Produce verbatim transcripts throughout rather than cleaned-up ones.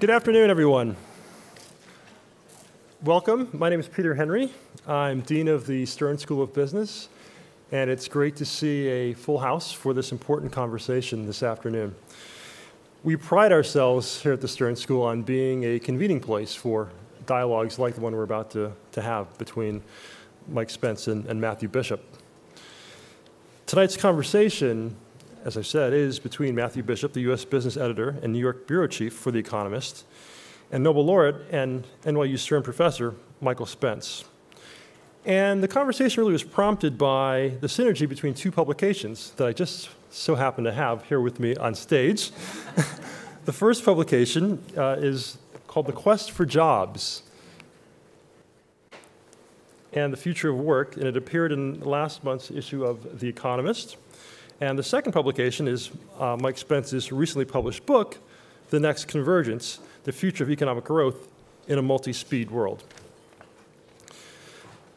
Good afternoon, everyone. Welcome. My name is Peter Henry. I'm Dean of the Stern School of Business, and it's great to see a full house for this important conversation this afternoon. We pride ourselves here at the Stern School on being a convening place for dialogues like the one we're about to, to have between Mike Spence and, and Matthew Bishop. Tonight's conversation, as I said, is between Matthew Bishop, the U S business editor and New York bureau chief for The Economist, and Nobel laureate and N Y U Stern professor Michael Spence. And the conversation really was prompted by the synergy between two publications that I just so happen to have here with me on stage. The first publication uh, is called The Quest for Jobs and the Future of Work, and it appeared in last month's issue of The Economist. And the second publication is uh, Mike Spence's recently published book, The Next Convergence, The Future of Economic Growth in a Multi-Speed World.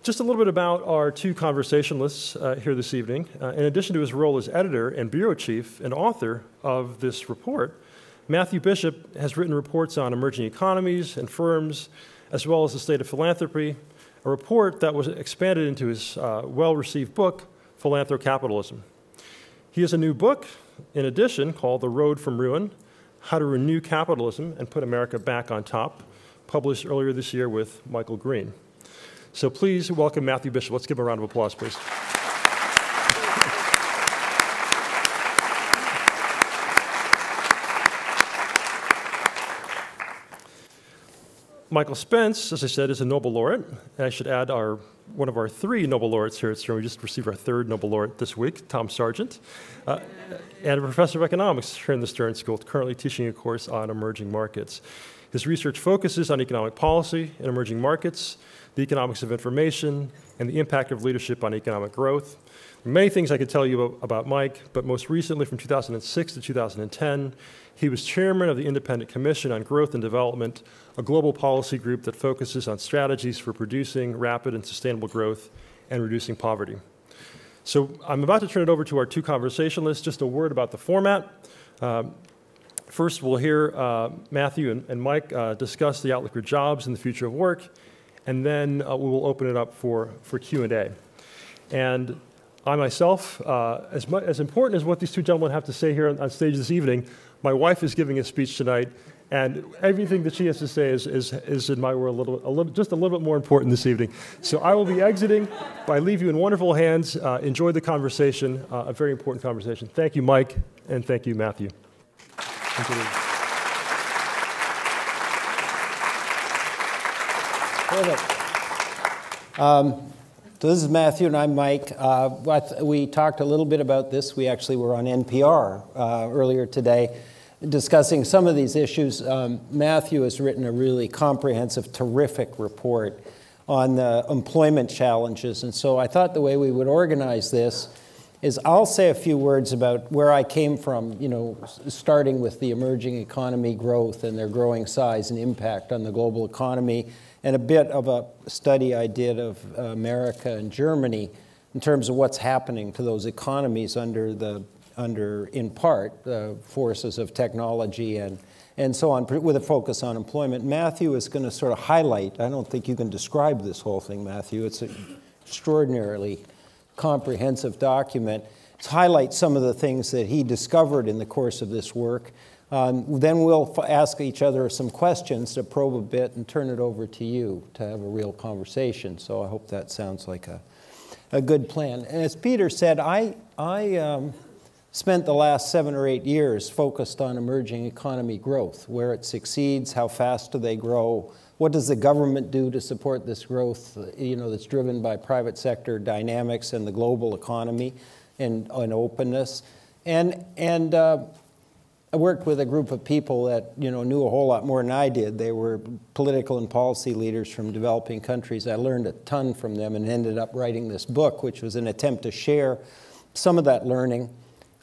Just a little bit about our two conversationalists uh, here this evening. Uh, in addition to his role as editor and bureau chief and author of this report, Matthew Bishop has written reports on emerging economies and firms, as well as the state of philanthropy, a report that was expanded into his uh, well-received book, Philanthrocapitalism. He has a new book, in addition, called The Road from Ruin, How to Renew Capitalism and Put America Back on Top, published earlier this year with Michael Green. So please welcome Matthew Bishop. Let's give him a round of applause, please. Michael Spence, as I said, is a Nobel laureate. And I should add our, one of our three Nobel laureates here at Stern. We just received our third Nobel laureate this week, Tom Sargent, uh, and a professor of economics here in the Stern School, currently teaching a course on emerging markets. His research focuses on economic policy in emerging markets, the economics of information, and the impact of leadership on economic growth. Many things I could tell you about Mike, but most recently from two thousand six to two thousand ten, he was chairman of the Independent Commission on Growth and Development, a global policy group that focuses on strategies for producing rapid and sustainable growth and reducing poverty. So I'm about to turn it over to our two conversationalists. Just a word about the format. Uh, first, we'll hear uh, Matthew and, and Mike uh, discuss the outlook for jobs and the future of work, and then uh, we will open it up for, for Q and A. And I myself, uh, as, much, as important as what these two gentlemen have to say here on, on stage this evening, my wife is giving a speech tonight, and everything that she has to say is, is, is in my world, a little, a little, just a little bit more important this evening. So I will be exiting, but I leave you in wonderful hands. Uh, enjoy the conversation, uh, a very important conversation. Thank you, Mike, and thank you, Matthew. Thank you. Perfect. Um, So this is Matthew, and I'm Mike. Uh, we talked a little bit about this. We actually were on N P R uh, earlier today discussing some of these issues. Um, Matthew has written a really comprehensive, terrific report on the employment challenges. And so I thought the way we would organize this is I'll say a few words about where I came from, you know, starting with the emerging economy growth and their growing size and impact on the global economy, and a bit of a study I did of America and Germany in terms of what's happening to those economies under, the, under in part, the forces of technology and, and so on, with a focus on employment. Matthew is going to sort of highlight, I don't think you can describe this whole thing, Matthew. It's an extraordinarily comprehensive document. It's highlight some of the things that he discovered in the course of this work. Um, then we'll f ask each other some questions to probe a bit and turn it over to you to have a real conversation. So I hope that sounds like a, a good plan. And as Peter said, I, I um, spent the last seven or eight years focused on emerging economy growth, where it succeeds, how fast do they grow, what does the government do to support this growth, you know, that's driven by private sector dynamics and the global economy and, and openness. And, and uh, I worked with a group of people that, you know, knew a whole lot more than I did. They were political and policy leaders from developing countries. I learned a ton from them and ended up writing this book, which was an attempt to share some of that learning.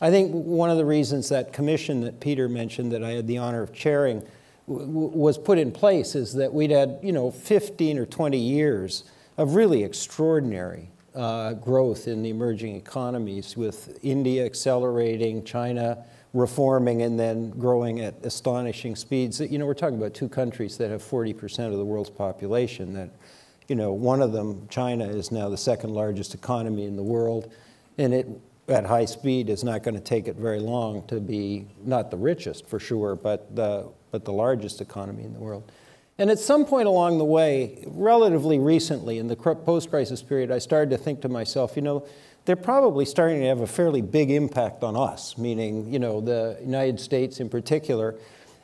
I think one of the reasons that commission that Peter mentioned that I had the honor of chairing was put in place is that we'd had, you know, fifteen or twenty years of really extraordinary uh, growth in the emerging economies, with India accelerating, China reforming and then growing at astonishing speeds. You know, we're talking about two countries that have forty percent of the world's population. That, you know, one of them, China, is now the second largest economy in the world, and it, at high speed, is not going to take it very long to be not the richest for sure, but the but the largest economy in the world. And at some point along the way, relatively recently in the post-crisis period, I started to think to myself, you know, they're probably starting to have a fairly big impact on us, meaning, you know, the United States in particular.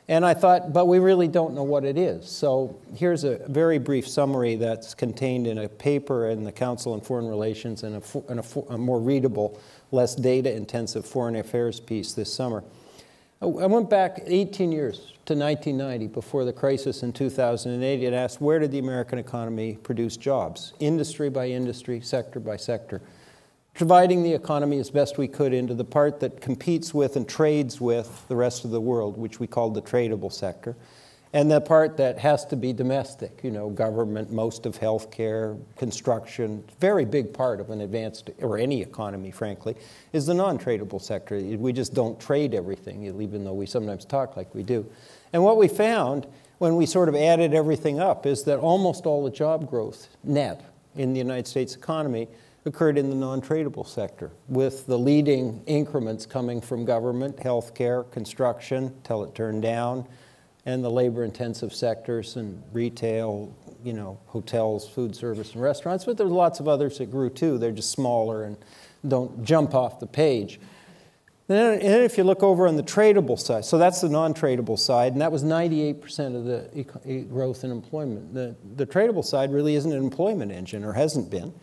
And I thought, but we really don't know what it is. So here's a very brief summary that's contained in a paper in the Council on Foreign Relations and a, and a, a more readable, less data-intensive foreign affairs piece this summer. I went back eighteen years to nineteen ninety, before the crisis in two thousand eight, and asked, where did the American economy produce jobs? Industry by industry, sector by sector. Dividing the economy as best we could into the part that competes with and trades with the rest of the world, which we called the tradable sector, and the part that has to be domestic, you know, government, most of healthcare, construction. Very big part of an advanced, or any economy, frankly, is the non-tradable sector. We just don't trade everything, even though we sometimes talk like we do. And what we found, when we sort of added everything up, is that almost all the job growth net in the United States economy occurred in the non-tradable sector, with the leading increments coming from government, healthcare, construction, till it turned down, and the labor-intensive sectors and retail, you know, hotels, food service, and restaurants. But there's lots of others that grew too. They're just smaller and don't jump off the page. And then if you look over on the tradable side, so that's the non-tradable side, and that was ninety-eight percent of the growth in employment. The, the tradable side really isn't an employment engine, or hasn't been.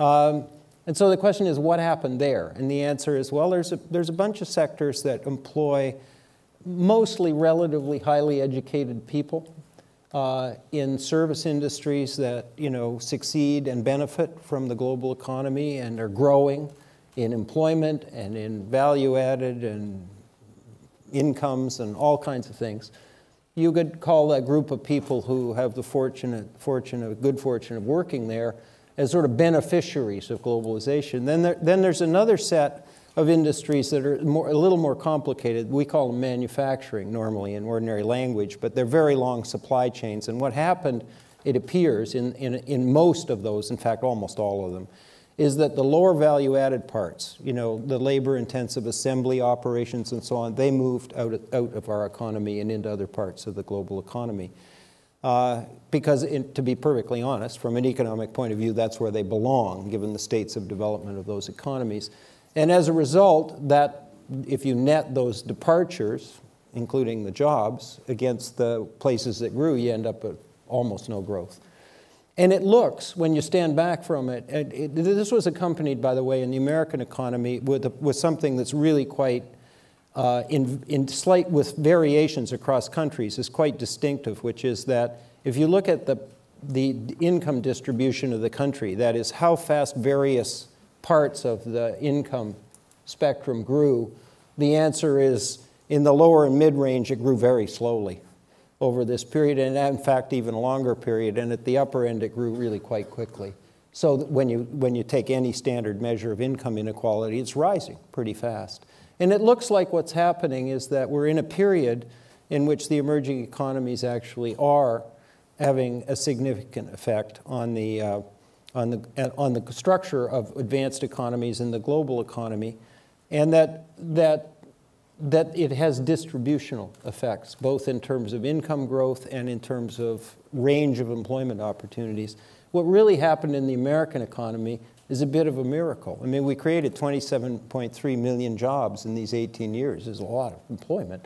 Um, and so the question is, what happened there? And the answer is, well, there's a, there's a bunch of sectors that employ mostly relatively highly educated people uh, in service industries that, you know, succeed and benefit from the global economy and are growing in employment and in value added and incomes and all kinds of things. You could call that group of people who have the fortunate, fortune of, good fortune of working there as sort of beneficiaries of globalization. Then, there, then there's another set of industries that are more, a little more complicated. We call them manufacturing normally in ordinary language, but they're very long supply chains. And what happened, it appears, in, in, in most of those, in fact, almost all of them, is that the lower value-added parts, you know, the labor-intensive assembly operations and so on, they moved out of, out of our economy and into other parts of the global economy. Uh, because, in, to be perfectly honest, from an economic point of view, that's where they belong, given the states of development of those economies. And as a result, that if you net those departures, including the jobs, against the places that grew, you end up with almost no growth. And it looks, when you stand back from it, it, it this was accompanied, by the way, in the American economy with, a, with something that's really quite Uh, in, in slight with variations across countries is quite distinctive, which is that if you look at the, the income distribution of the country, that is how fast various parts of the income spectrum grew, the answer is in the lower and mid-range it grew very slowly over this period, and in fact even a longer period, and at the upper end it grew really quite quickly. So when you, when you take any standard measure of income inequality, it's rising pretty fast. And it looks like what's happening is that we're in a period in which the emerging economies actually are having a significant effect on the, uh, on the, on the structure of advanced economies and the global economy, and that, that, that it has distributional effects, both in terms of income growth and in terms of range of employment opportunities. What really happened in the American economy is a bit of a miracle. I mean, we created twenty-seven point three million jobs in these eighteen years. There's a lot of employment.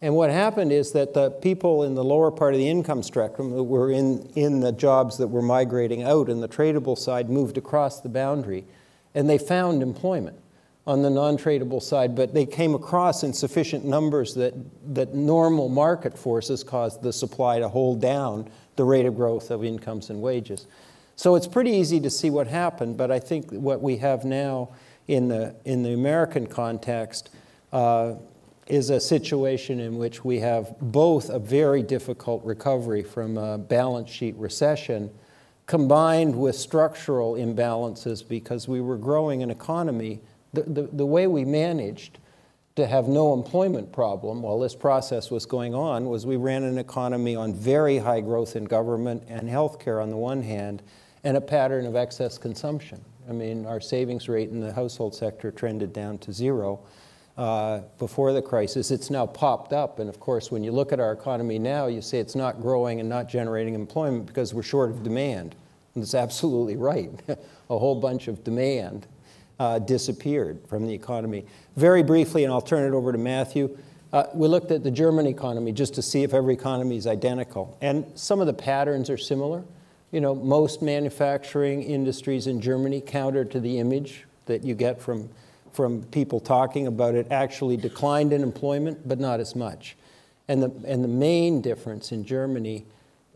And what happened is that the people in the lower part of the income spectrum that were in, in the jobs that were migrating out and the tradable side moved across the boundary, and they found employment on the non-tradable side, but they came across in sufficient numbers that, that normal market forces caused the supply to hold down the rate of growth of incomes and wages. So it's pretty easy to see what happened, but I think what we have now in the, in the American context uh, is a situation in which we have both a very difficult recovery from a balance sheet recession combined with structural imbalances because we were growing an economy. The, the, the way we managed to have no employment problem while this process was going on was we ran an economy on very high growth in government and healthcare on the one hand, and a pattern of excess consumption. I mean, our savings rate in the household sector trended down to zero uh, before the crisis. It's now popped up, and of course, when you look at our economy now, you say it's not growing and not generating employment because we're short of demand, and it's absolutely right. A whole bunch of demand Uh, disappeared from the economy. Very briefly, and I'll turn it over to Matthew, uh, we looked at the German economy just to see if every economy is identical. And some of the patterns are similar. You know, most manufacturing industries in Germany, counter to the image that you get from, from people talking about it, actually declined in employment, but not as much. And the, and the main difference in Germany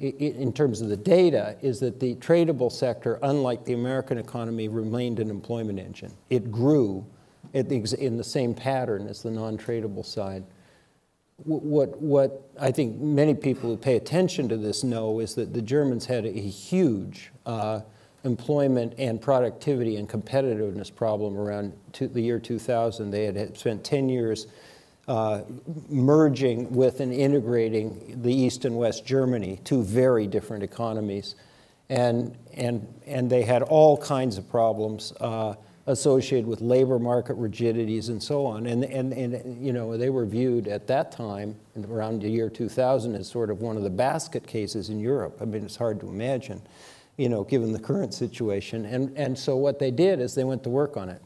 in terms of the data, is that the tradable sector, unlike the American economy, remained an employment engine. It grew in the same pattern as the non-tradable side. What, what I think many people who pay attention to this know is that the Germans had a huge uh, employment and productivity and competitiveness problem around to the year two thousand. They had spent ten years Uh, merging with and integrating the East and West Germany, two very different economies. And, and, and they had all kinds of problems uh, associated with labor market rigidities and so on. And, and, and you know, they were viewed at that time, around the year two thousand, as sort of one of the basket cases in Europe. I mean, it's hard to imagine, you know, given the current situation. And, and so what they did is they went to work on it.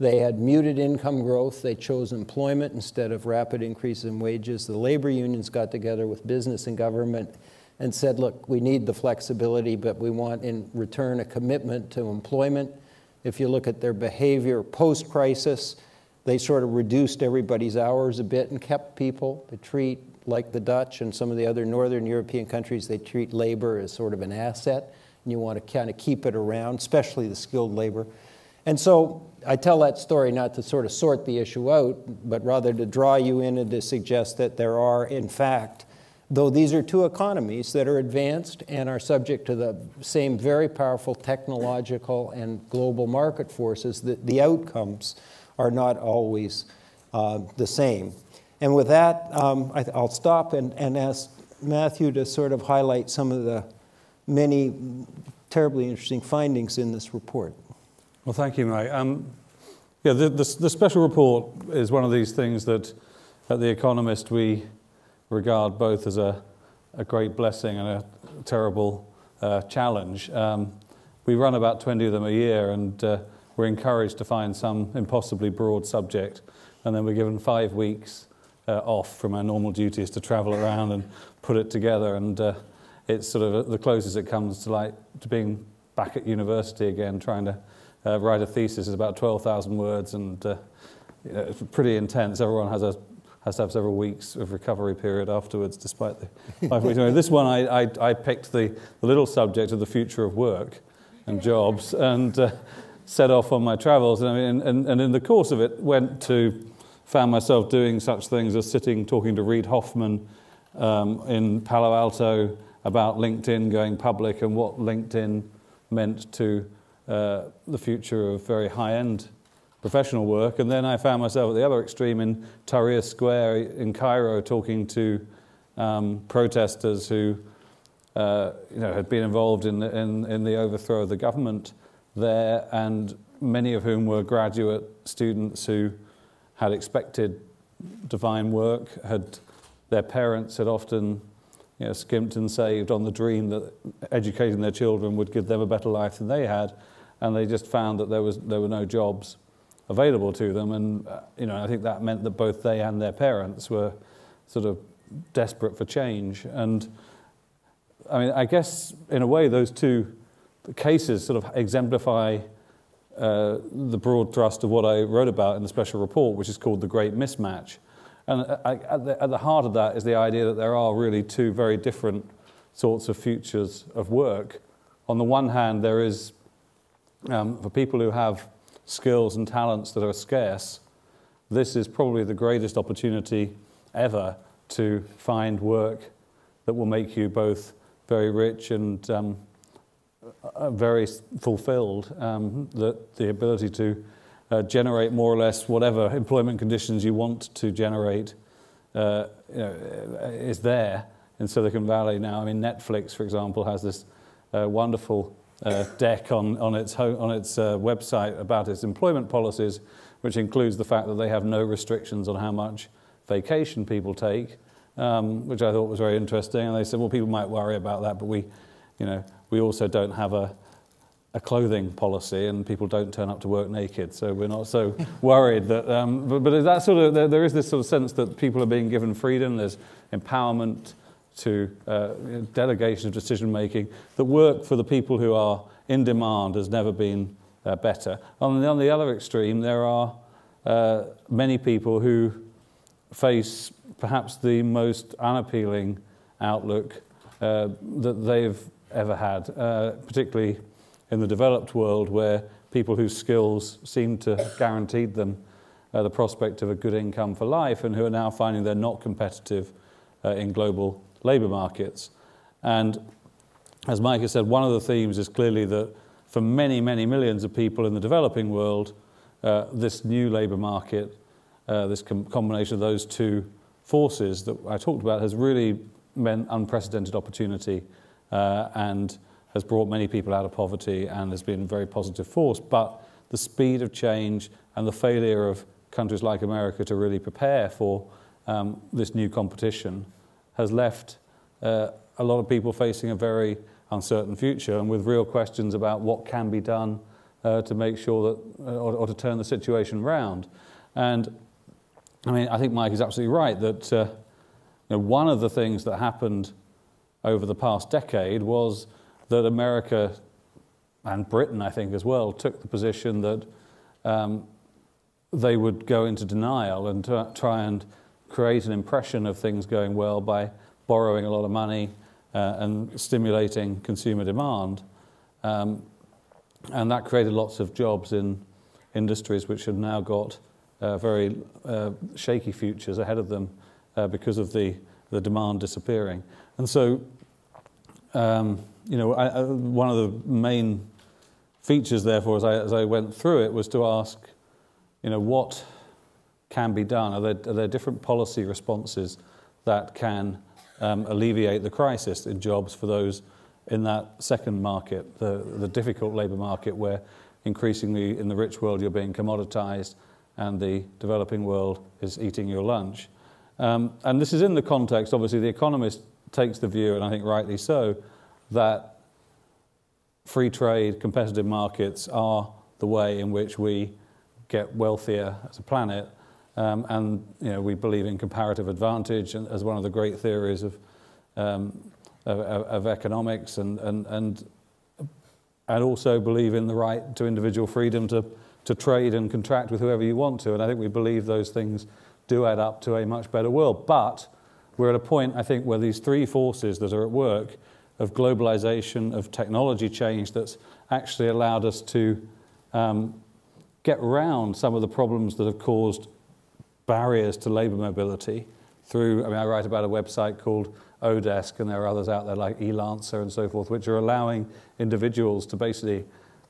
They had muted income growth. They chose employment instead of rapid increase in wages. The labor unions got together with business and government and said, look, we need the flexibility, but we want in return a commitment to employment. If you look at their behavior post-crisis, they sort of reduced everybody's hours a bit and kept people. They treat, like the Dutch and some of the other northern European countries, they treat labor as sort of an asset, and you want to kind of keep it around, especially the skilled labor. And so I tell that story not to sort of sort the issue out, but rather to draw you in and to suggest that there are, in fact, though these are two economies that are advanced and are subject to the same very powerful technological and global market forces, that the outcomes are not always uh, the same. And with that, um, I, I'll stop and, and ask Matthew to sort of highlight some of the many terribly interesting findings in this report. Well, thank you, Mike. Um, yeah, the, the, the special report is one of these things that, at The Economist, we regard both as a, a great blessing and a terrible uh, challenge. Um, we run about twenty of them a year, and uh, we're encouraged to find some impossibly broad subject, and then we're given five weeks uh, off from our normal duties to travel around and put it together, and uh, it's sort of the closest it comes to, like, to being back at university again, trying to Uh, write a thesis. Is about twelve thousand words, and uh, you know, it's pretty intense. Everyone has, a, has to have several weeks of recovery period afterwards, despite the five weeks. This one, I, I, I picked the, the little subject of the future of work and jobs, and uh, set off on my travels. And, I mean, and, and in the course of it, went to, found myself doing such things as sitting, talking to Reid Hoffman um, in Palo Alto about LinkedIn going public and what LinkedIn meant to Uh, the future of very high-end professional work. And then I found myself at the other extreme in Tahrir Square in Cairo talking to um, protesters who uh, you know, had been involved in the, in, in the overthrow of the government there, and many of whom were graduate students who had expected divine work, had, their parents had often you know, skimped and saved on the dream that educating their children would give them a better life than they had. And they just found that there was there were no jobs available to them, and uh, you know I think that meant that both they and their parents were sort of desperate for change. And I mean, I guess in a way those two cases sort of exemplify uh, the broad thrust of what I wrote about in the special report, which is called the Great Mismatch. And I, at, the, at the heart of that is the idea that there are really two very different sorts of futures of work. On the one hand, there is Um, for people who have skills and talents that are scarce, this is probably the greatest opportunity ever to find work that will make you both very rich and um, very fulfilled. Um, that the ability to uh, generate more or less whatever employment conditions you want to generate uh, you know, is there in Silicon Valley now. I mean, Netflix, for example, has this uh, wonderful uh, deck on, on its, ho on its uh, website about its employment policies, which includes the fact that they have no restrictions on how much vacation people take, um, which I thought was very interesting. And they said, well, people might worry about that, but we, you know, we also don't have a, a clothing policy, and people don't turn up to work naked, so we're not so worried that. Um, but, but that sort of there, there is this sort of sense that people are being given freedom. There's empowerment to uh, delegation of decision making. The work for the people who are in demand has never been uh, better. On the, on the other extreme, there are uh, many people who face perhaps the most unappealing outlook uh, that they've ever had, uh, particularly in the developed world, where people whose skills seem to have guaranteed them uh, the prospect of a good income for life, and who are now finding they're not competitive uh, in global labour markets. And as Mike has said, one of the themes is clearly that for many, many millions of people in the developing world, uh, this new labour market, uh, this com combination of those two forces that I talked about, has really meant unprecedented opportunity uh, and has brought many people out of poverty and has been a very positive force. But the speed of change and the failure of countries like America to really prepare for um, this new competition has left uh, a lot of people facing a very uncertain future, and with real questions about what can be done uh, to make sure that, uh, or, or to turn the situation round. And I mean, I think Mike is absolutely right that uh, you know, one of the things that happened over the past decade was that America, and Britain, I think, as well, took the position that um, they would go into denial and try and create an impression of things going well by borrowing a lot of money uh, and stimulating consumer demand. Um, and that created lots of jobs in industries which have now got uh, very uh, shaky futures ahead of them uh, because of the, the demand disappearing. And so, um, you know, I, I, one of the main features, therefore, as I, as I went through it, was to ask, you know, what can be done? Are there, are there different policy responses that can um, alleviate the crisis in jobs for those in that second market, the, the difficult labour market, where increasingly in the rich world you're being commoditised and the developing world is eating your lunch? Um, and this is in the context, obviously, The Economist takes the view, and I think rightly so, that free trade, competitive markets are the way in which we get wealthier as a planet, um, and you know, we believe in comparative advantage and as one of the great theories of um, of, of economics, and and and and also believe in the right to individual freedom to to trade and contract with whoever you want to. And I think we believe those things do add up to a much better world. But we're at a point, I think, where these three forces that are at work, of globalization, of technology change, that's actually allowed us to um, get round some of the problems that have caused barriers to labor mobility through, I mean, I write about a website called Odesk, and there are others out there like Elancer and so forth, which are allowing individuals to basically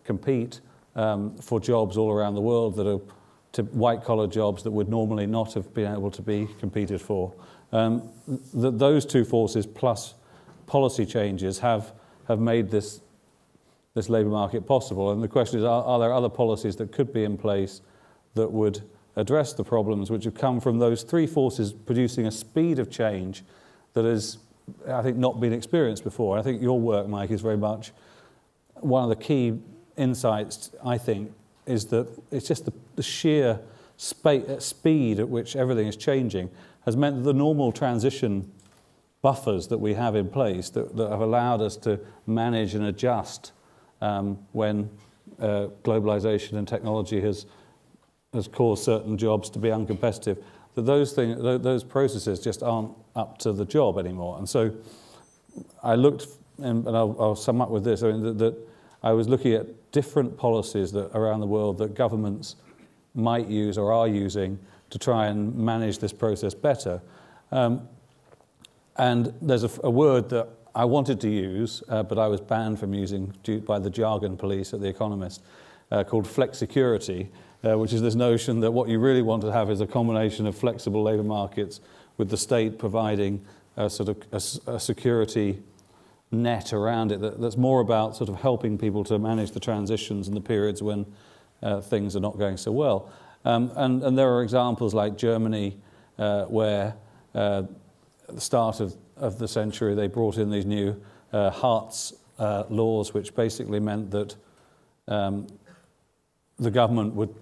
compete um, for jobs all around the world that are to white-collar jobs that would normally not have been able to be competed for. Um, th those two forces plus policy changes have, have made this, this labour market possible. And the question is, are, are there other policies that could be in place that would address the problems which have come from those three forces producing a speed of change that has, I think, not been experienced before? I think your work, Mike, is very much one of the key insights, I think, is that it's just the, the sheer spa- speed at which everything is changing has meant that the normal transition buffers that we have in place that, that have allowed us to manage and adjust um, when uh, globalization and technology has, has caused certain jobs to be uncompetitive, that those, thing, th those processes just aren't up to the job anymore. And so I looked, and, and I'll, I'll sum up with this, I mean, that, that I was looking at different policies that, around the world that governments might use or are using to try and manage this process better. Um, And there's a, a word that I wanted to use, uh, but I was banned from using due, by the jargon police at The Economist, uh, called flexicurity, uh, which is this notion that what you really want to have is a combination of flexible labour markets with the state providing a sort of a, a security net around it that, that's more about sort of helping people to manage the transitions and the periods when uh, things are not going so well. Um, and, and there are examples like Germany uh, where uh, at the start of, of the century they brought in these new uh, Hartz uh, laws, which basically meant that um, the government would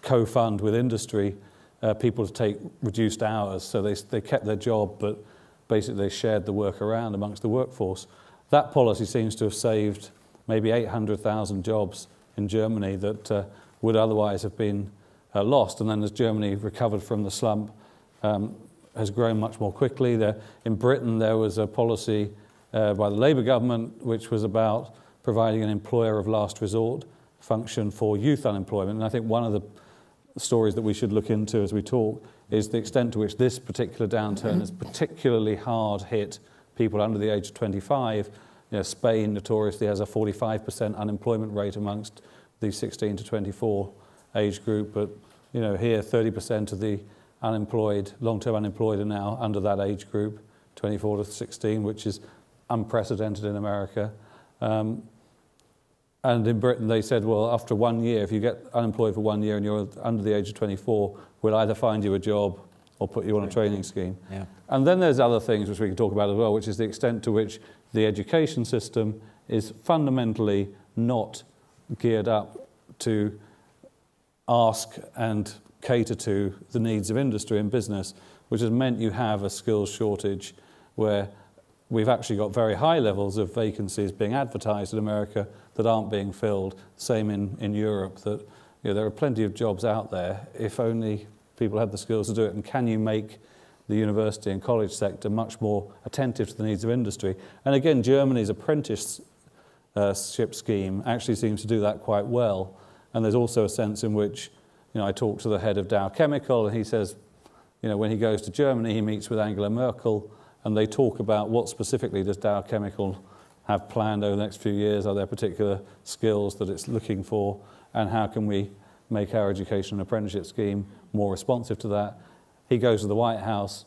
co-fund with industry uh, people to take reduced hours. So they, they kept their job, but basically they shared the work around amongst the workforce. That policy seems to have saved maybe eight hundred thousand jobs in Germany that uh, would otherwise have been uh, lost. And then as Germany recovered from the slump, um, has grown much more quickly. There, in Britain, there was a policy uh, by the Labour government which was about providing an employer of last resort function for youth unemployment. And I think one of the stories that we should look into as we talk is the extent to which this particular downturn has particularly hard hit people under the age of twenty-five. You know, Spain notoriously has a forty-five percent unemployment rate amongst the sixteen to twenty-four age group, but you know, here thirty percent of the unemployed, long-term unemployed are now under that age group, twenty-four to sixteen, which is unprecedented in America. Um, and in Britain, they said, well, after one year, if you get unemployed for one year and you're under the age of twenty-four, we'll either find you a job or put you on a training scheme. Yeah. And then there's other things which we can talk about as well, which is the extent to which the education system is fundamentally not geared up to ask and cater to the needs of industry and business, which has meant you have a skills shortage where we've actually got very high levels of vacancies being advertised in America that aren't being filled, same in, in Europe, that you know, there are plenty of jobs out there if only people had the skills to do it. And can you make the university and college sector much more attentive to the needs of industry? And again, Germany's apprenticeship scheme actually seems to do that quite well. And there's also a sense in which, you know, I talked to the head of Dow Chemical, and he says, you know, when he goes to Germany, he meets with Angela Merkel, and they talk about what specifically does Dow Chemical have planned over the next few years. Are there particular skills that it's looking for, and how can we make our education and apprenticeship scheme more responsive to that? He goes to the White House,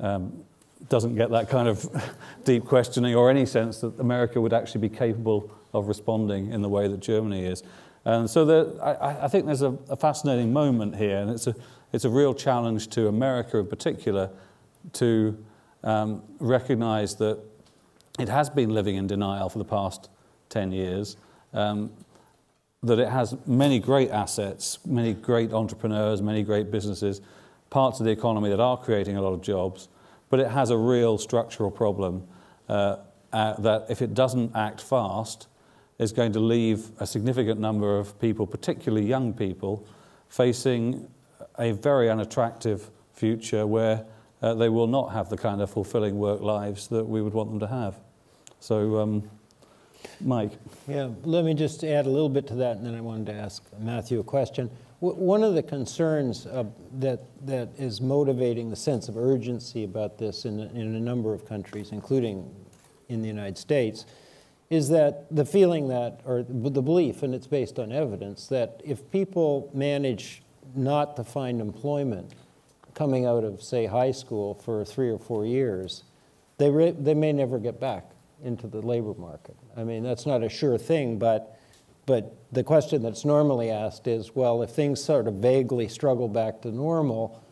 um, doesn't get that kind of deep questioning or any sense that America would actually be capable of responding in the way that Germany is. And so there, I, I think there's a, a fascinating moment here, and it's a, it's a real challenge to America in particular to um, recognize that it has been living in denial for the past ten years, um, that it has many great assets, many great entrepreneurs, many great businesses, parts of the economy that are creating a lot of jobs, but it has a real structural problem uh, uh, that if it doesn't act fast, is going to leave a significant number of people, particularly young people, facing a very unattractive future where uh, they will not have the kind of fulfilling work lives that we would want them to have. So, um, Mike. Yeah, let me just add a little bit to that, and then I wanted to ask Matthew a question. W one of the concerns uh, that, that is motivating the sense of urgency about this in, in a number of countries, including in the United States, is that the feeling that, or the belief, and it's based on evidence, that if people manage not to find employment coming out of, say, high school for three or four years, they, re they may never get back into the labor market. I mean, that's not a sure thing, but, but the question that's normally asked is, well, if things sort of vaguely struggle back to normal,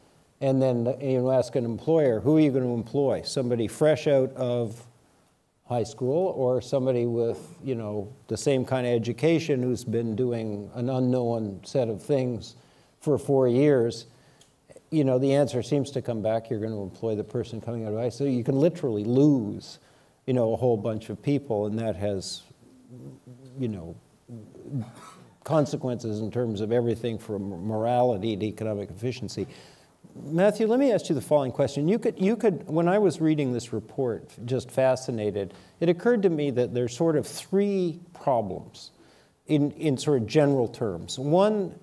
and then you know, ask an employer, who are you going to employ? Somebody fresh out of high school, or somebody with, you know, the same kind of education who's been doing an unknown set of things for four years, you know, the answer seems to come back, you're going to employ the person coming out of high school. So you can literally lose, you know, a whole bunch of people, and that has, you know, consequences in terms of everything from morality to economic efficiency. Matthew, let me ask you the following question. You could, you could, when I was reading this report, just fascinated, it occurred to me that there's sort of three problems in, in sort of general terms. One,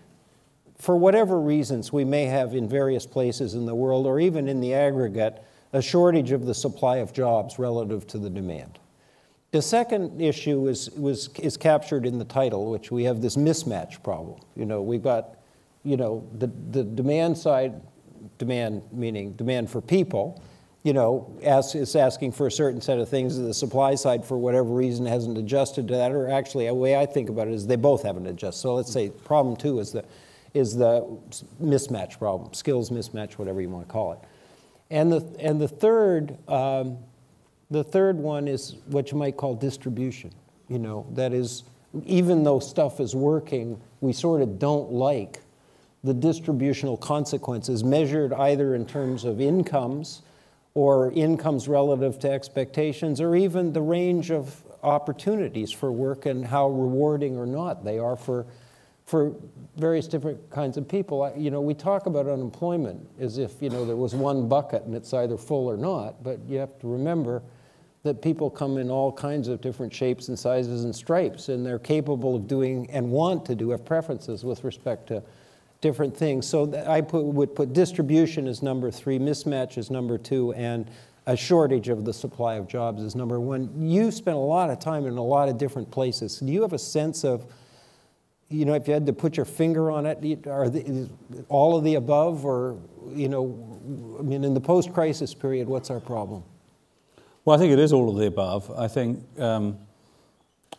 for whatever reasons we may have in various places in the world, or even in the aggregate, a shortage of the supply of jobs relative to the demand. The second issue is, was, is captured in the title, which we have this mismatch problem. You know, we've got, you know, the, the demand side, demand meaning demand for people, you know, as, is asking for a certain set of things. The supply side, for whatever reason, hasn't adjusted to that. Or actually, the way I think about it is they both haven't adjusted. So let's say problem two is the, is the mismatch problem, skills mismatch, whatever you want to call it. And the, and the third... Um, The third one is what you might call distribution. You know, that is, even though stuff is working, we sort of don't like the distributional consequences measured either in terms of incomes or incomes relative to expectations, or even the range of opportunities for work and how rewarding or not they are for, for various different kinds of people. I, you know, we talk about unemployment as if, you know, there was one bucket and it's either full or not, but you have to remember that people come in all kinds of different shapes and sizes and stripes, and they're capable of doing and want to do, have preferences with respect to different things. So I put, would put distribution as number three, mismatch as number two, and a shortage of the supply of jobs as number one. You spent a lot of time in a lot of different places. Do you have a sense of, you know, if you had to put your finger on it, are the, is all of the above, or, you know, I mean, in the post-crisis period, what's our problem? Well, I think it is all of the above. I think, um,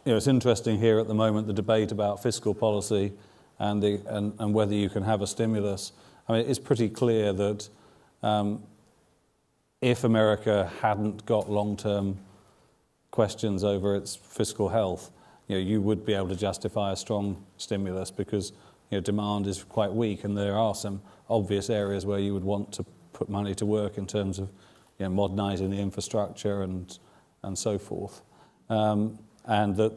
you know, it's interesting here at the moment, the debate about fiscal policy and, the, and, and whether you can have a stimulus. I mean, it's pretty clear that um, if America hadn't got long-term questions over its fiscal health, you know, you would be able to justify a strong stimulus because, you know, demand is quite weak, and there are some obvious areas where you would want to put money to work in terms of, you know, modernising the infrastructure and and so forth. Um, and that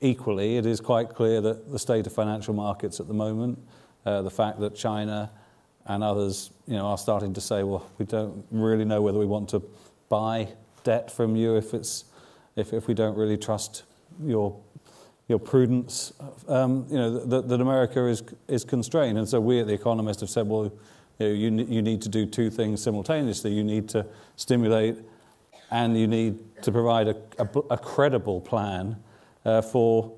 equally, it is quite clear that the state of financial markets at the moment, uh, the fact that China and others, you know, are starting to say, well, we don't really know whether we want to buy debt from you if it's if if we don't really trust your your prudence. Um, you know that, that America is is constrained, and so we at The Economist have said, well, You, know, you, you need to do two things simultaneously. You need to stimulate, and you need to provide a, a, a credible plan uh, for,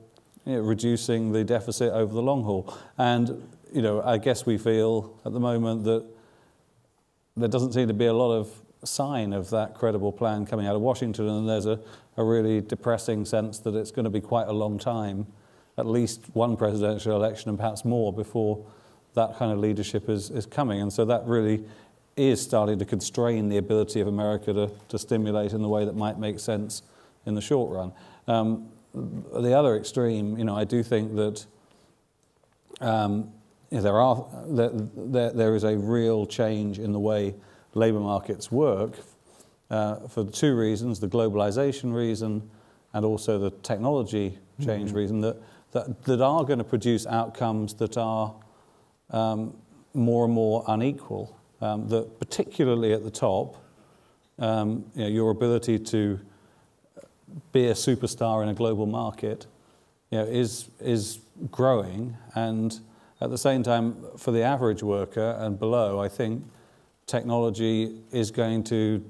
you know, reducing the deficit over the long haul. And, you know, I guess we feel at the moment that there doesn't seem to be a lot of sign of that credible plan coming out of Washington, and there's a, a really depressing sense that it's going to be quite a long time, at least one presidential election and perhaps more, before that kind of leadership is, is coming. And so that really is starting to constrain the ability of America to, to stimulate in the way that might make sense in the short run. Um, the other extreme, you know, I do think that um, there, are, there, there, there is a real change in the way labour markets work uh, for two reasons, the globalisation reason and also the technology change mm-hmm. reason, that, that, that are going to produce outcomes that are Um, more and more unequal, um, that particularly at the top, um, you know, your ability to be a superstar in a global market, you know, is, is growing. And at the same time, for the average worker and below, I think technology is going to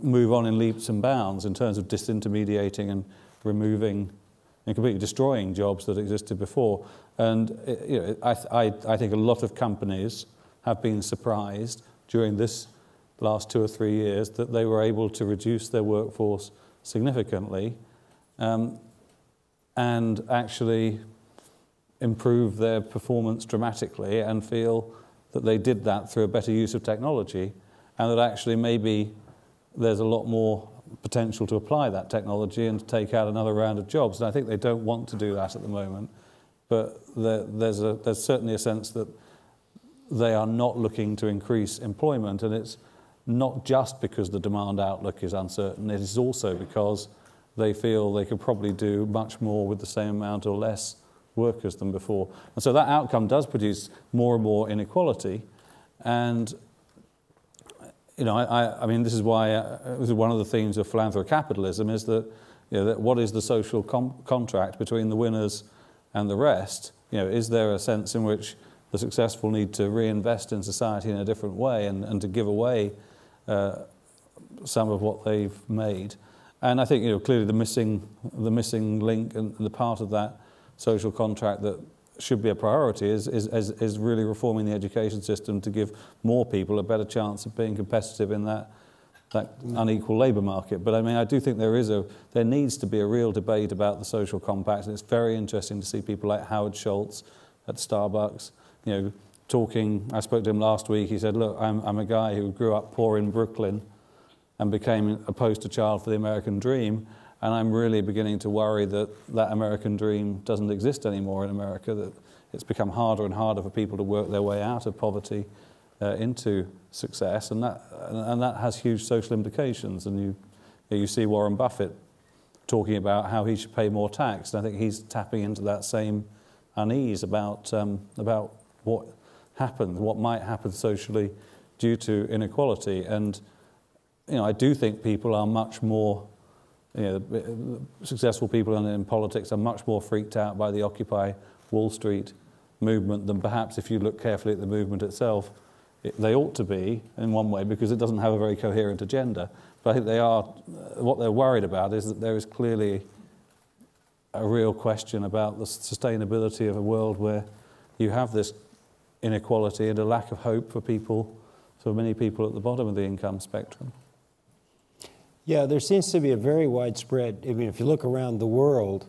move on in leaps and bounds in terms of disintermediating and removing and completely destroying jobs that existed before. And, you know, I, I, I think a lot of companies have been surprised during this last two or three years that they were able to reduce their workforce significantly um, and actually improve their performance dramatically, and feel that they did that through a better use of technology, and that actually maybe there's a lot more potential to apply that technology and to take out another round of jobs. And I think they don't want to do that at the moment. But there's, a, there's certainly a sense that they are not looking to increase employment, and it's not just because the demand outlook is uncertain, it is also because they feel they could probably do much more with the same amount or less workers than before. And so that outcome does produce more and more inequality. And, you know, I, I mean, this is why uh, this is one of the themes of Philanthrocapitalism, is that, you know, that what is the social com contract between the winners and the rest? You know, is there a sense in which the successful need to reinvest in society in a different way, and, and to give away uh, some of what they've made? And I think, you know, clearly the missing, the missing link and the part of that social contract that should be a priority is, is, is, is really reforming the education system to give more people a better chance of being competitive in that, that unequal labour market. But I mean, I do think there, is a, there needs to be a real debate about the social compact, and it's very interesting to see people like Howard Schultz at Starbucks, you know, talking. I spoke to him last week. He said, look, I'm, I'm a guy who grew up poor in Brooklyn and became a poster child for the American dream, and I'm really beginning to worry that that American dream doesn't exist anymore in America, that it's become harder and harder for people to work their way out of poverty uh, into success, and that, and that has huge social implications. And you, you see Warren Buffett talking about how he should pay more tax, and I think he's tapping into that same unease about, um, about what happens, what might happen socially due to inequality. And you know, I do think people are much more, you know, successful people in, in politics are much more freaked out by the Occupy Wall Street movement than perhaps, if you look carefully at the movement itself, it, they ought to be in one way, because it doesn't have a very coherent agenda. But I think they are, what they're worried about is that there is clearly a real question about the sustainability of a world where you have this inequality and a lack of hope for people, for many people at the bottom of the income spectrum. Yeah, there seems to be a very widespread, I mean, if you look around the world,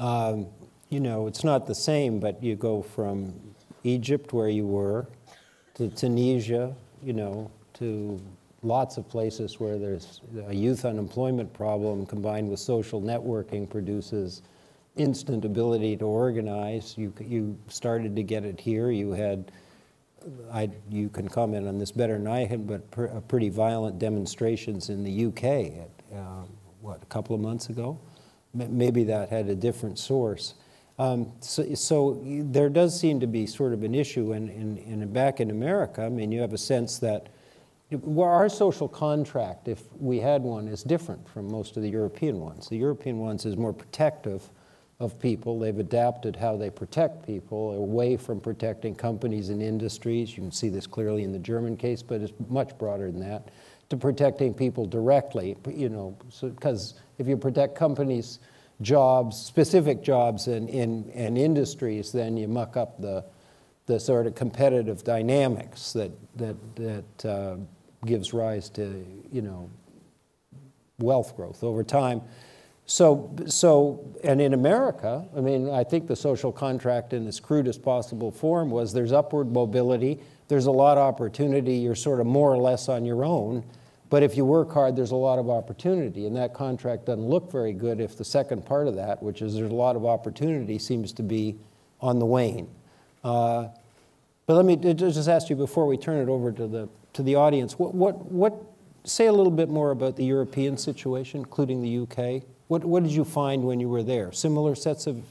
um, you know, it's not the same, but you go from Egypt, where you were, to Tunisia, you know, to lots of places where there's a youth unemployment problem combined with social networking produces instant ability to organize. You, you started to get it here. You had, I, you can comment on this better than I had, but pr pretty violent demonstrations in the U K, at, um, what, a couple of months ago? M maybe that had a different source. Um, so, so there does seem to be sort of an issue, and in, in, in back in America, I mean, you have a sense that our social contract, if we had one, is different from most of the European ones. The European ones is more protective of people. They've adapted how they protect people away from protecting companies and industries. You can see this clearly in the German case, but it's much broader than that, to protecting people directly, you know, because if you protect companies, jobs, specific jobs and, and, and industries, then you muck up the, the sort of competitive dynamics that, that, that uh, gives rise to, you know, wealth growth over time. So, so, and in America, I mean, I think the social contract in its crudest possible form was there's upward mobility, there's a lot of opportunity, you're sort of more or less on your own, but if you work hard, there's a lot of opportunity, and that contract doesn't look very good if the second part of that, which is there's a lot of opportunity, seems to be on the wane. Uh, but let me just ask you before we turn it over to the, to the audience, what, what, what, say a little bit more about the European situation, including the U K. What, what did you find when you were there? Similar sets of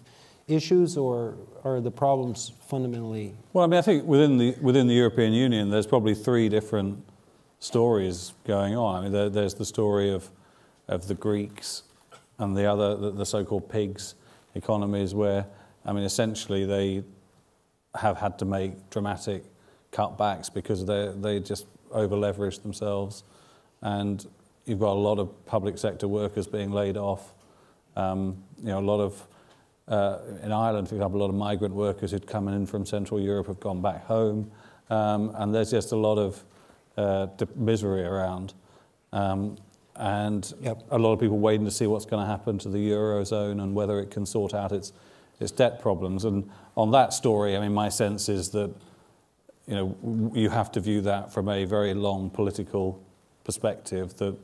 issues, or are the problems fundamentally? Well, I mean, I think within the, within the European Union, there's probably three different stories going on. I mean, there, there's the story of, of the Greeks and the other, the, the so-called pigs economies where, I mean, essentially they have had to make dramatic cutbacks because they, they just over-leveraged themselves. And you've got a lot of public sector workers being laid off. Um, you know, a lot of, uh, in Ireland, for example, a lot of migrant workers who'd come in from Central Europe have gone back home. Um, and there's just a lot of uh, misery around. Um, and yep. a lot of people waiting to see what's going to happen to the Eurozone and whether it can sort out its, its debt problems. And on that story, I mean, my sense is that, you know, you have to view that from a very long political perspective, that,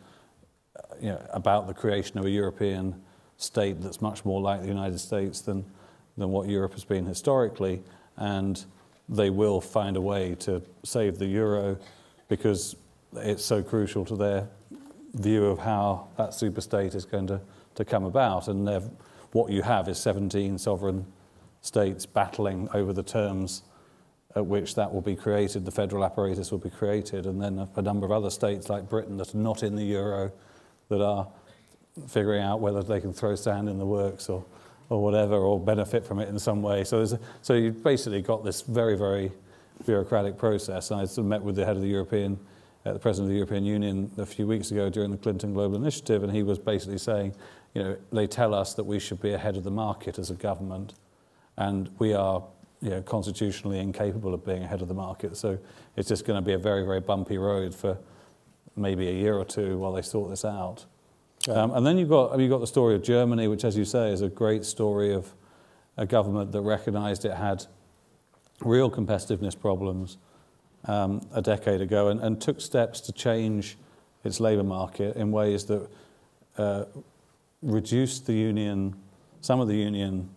you know, about the creation of a European state that's much more like the United States than, than what Europe has been historically, and they will find a way to save the euro because it's so crucial to their view of how that super state is going to, to come about. And what you have is seventeen sovereign states battling over the terms at which that will be created, the federal apparatus will be created, and then a, a number of other states like Britain that are not in the euro that are figuring out whether they can throw sand in the works or, or whatever, or benefit from it in some way. So, there's a, so you've basically got this very, very bureaucratic process. And I sort of met with the head of the European uh, the president of the European Union a few weeks ago during the Clinton Global Initiative, and he was basically saying, you know, they tell us that we should be ahead of the market as a government, and we are, you know, constitutionally incapable of being ahead of the market. So it's just going to be a very, very bumpy road for maybe a year or two while they sort this out. Yeah. Um, and then you've got, you've got the story of Germany, which, as you say, is a great story of a government that recognised it had real competitiveness problems um, a decade ago and, and took steps to change its labour market in ways that uh, reduced the union, some of the union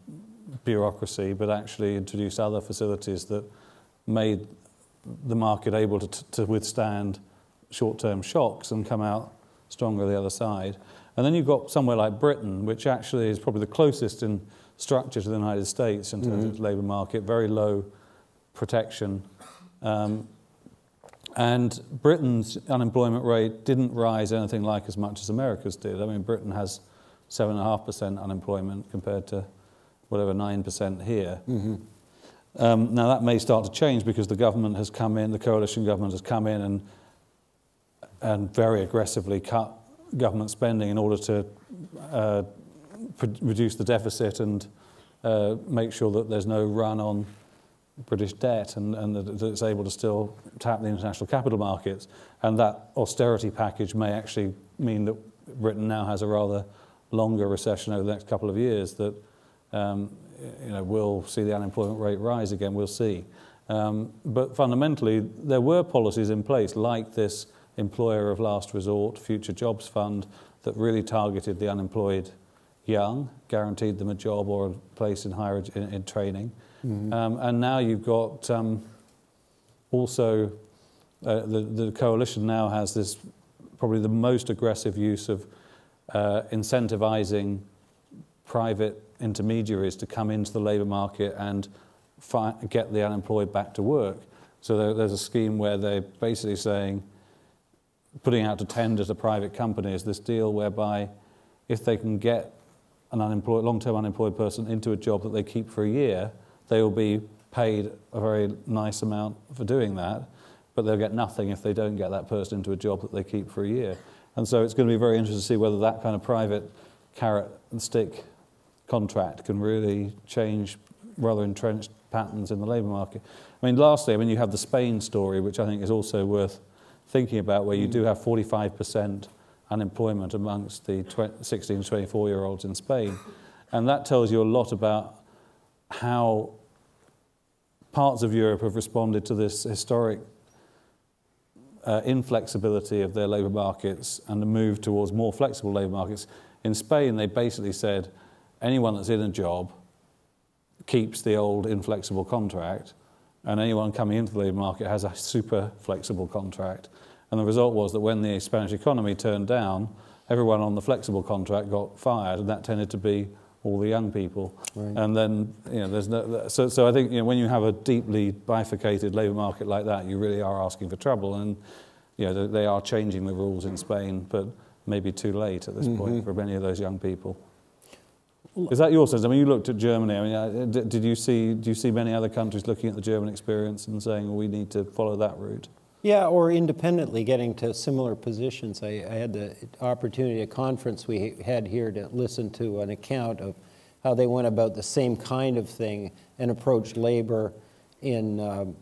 bureaucracy, but actually introduced other facilities that made the market able to, to withstand short-term shocks and come out stronger the other side. And then you've got somewhere like Britain, which actually is probably the closest in structure to the United States in terms mm-hmm. of its labour market, very low protection. Um, and Britain's unemployment rate didn't rise anything like as much as America's did. I mean, Britain has seven point five percent unemployment compared to whatever, nine percent here. Mm-hmm. um, now, that may start to change because the government has come in, the coalition government has come in and and very aggressively cut government spending in order to uh, reduce the deficit and uh, make sure that there's no run on British debt and, and that it's able to still tap the international capital markets. And that austerity package may actually mean that Britain now has a rather longer recession over the next couple of years that um, you know, will see the unemployment rate rise again, we'll see. Um, but fundamentally, there were policies in place like this employer of last resort, Future Jobs Fund, that really targeted the unemployed young, guaranteed them a job or a place in higher in, in training. Mm-hmm. um, and now you've got um, also uh, the, the coalition now has this probably the most aggressive use of uh, incentivizing private intermediaries to come into the labor market and fi get the unemployed back to work. So there, there's a scheme where they're basically saying, putting out to tender to private companies this deal whereby if they can get an unemployed, long-term unemployed person into a job that they keep for a year, they will be paid a very nice amount for doing that, but they'll get nothing if they don't get that person into a job that they keep for a year. And so it's going to be very interesting to see whether that kind of private carrot and stick contract can really change rather entrenched patterns in the labour market. I mean, lastly, I mean, you have the Spain story, which I think is also worth thinking about, where you do have forty-five percent unemployment amongst the sixteen to twenty-four-year-olds in Spain. And that tells you a lot about how parts of Europe have responded to this historic uh, inflexibility of their labour markets and the move towards more flexible labour markets. In Spain, they basically said, anyone that's in a job keeps the old inflexible contract, and anyone coming into the labour market has a super flexible contract. And the result was that when the Spanish economy turned down, everyone on the flexible contract got fired, and that tended to be all the young people. Right. And then, you know, there's no, so, so I think, you know, when you have a deeply bifurcated labour market like that, you really are asking for trouble. And, you know, they are changing the rules in Spain, but maybe too late at this mm-hmm. point for many of those young people. Is that your sense? I mean, you looked at Germany. I mean, did you see, do you see many other countries looking at the German experience and saying, well, we need to follow that route? Yeah, or independently getting to similar positions. I, I had the opportunity, a conference we had here, to listen to an account of how they went about the same kind of thing and approached labor in, um,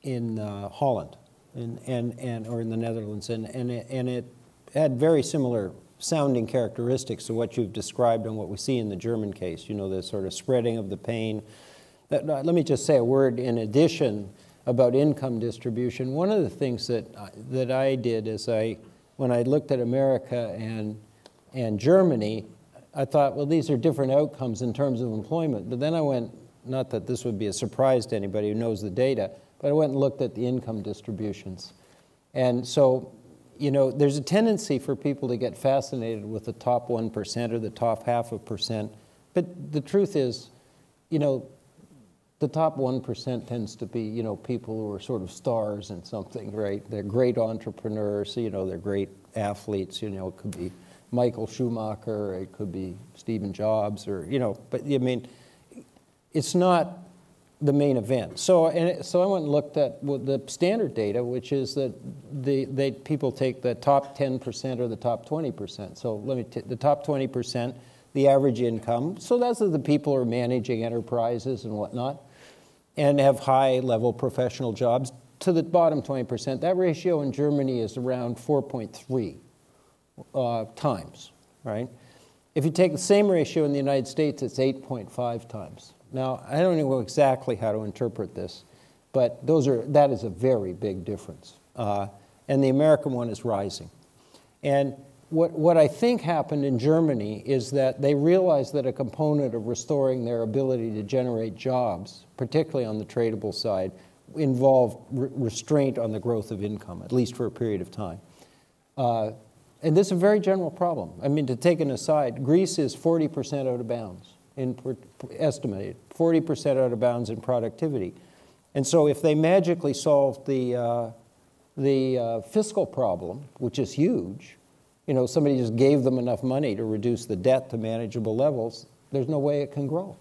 in uh, Holland and, and, and, or in the Netherlands. And, and, it, and it had very similar sounding characteristics to what you've described and what we see in the German case, you know, the sort of spreading of the pain. But let me just say a word in addition about income distribution. One of the things that, that I did is I, when I looked at America and, and Germany, I thought, well, these are different outcomes in terms of employment. But then I went, not that this would be a surprise to anybody who knows the data, but I went and looked at the income distributions. And so, you know, there's a tendency for people to get fascinated with the top one percent or the top half a percent. But the truth is, you know, the top one percent tends to be, you know, people who are sort of stars in something, right? They're great entrepreneurs, you know, they're great athletes, you know, it could be Michael Schumacher, it could be Stephen Jobs, or, you know, but I mean, it's not the main event. So, and it, so I went and looked at well, the standard data, which is that the they, people take the top ten percent or the top twenty percent. So let me t the top twenty percent, the average income. So that's the people who are managing enterprises and whatnot, and have high-level professional jobs. To the bottom twenty percent, that ratio in Germany is around four point three uh, times, right? If you take the same ratio in the United States, it's eight point five times. Now, I don't know exactly how to interpret this, but those are, that is a very big difference. Uh, and the American one is rising. And what, what I think happened in Germany is that they realized that a component of restoring their ability to generate jobs, particularly on the tradable side, involved re restraint on the growth of income, at least for a period of time. Uh, and this is a very general problem. I mean, to take an aside, Greece is forty percent out of bounds. In estimated, forty percent out of bounds in productivity. And so if they magically solved the, uh, the uh, fiscal problem, which is huge, you know, somebody just gave them enough money to reduce the debt to manageable levels, there's no way it can grow.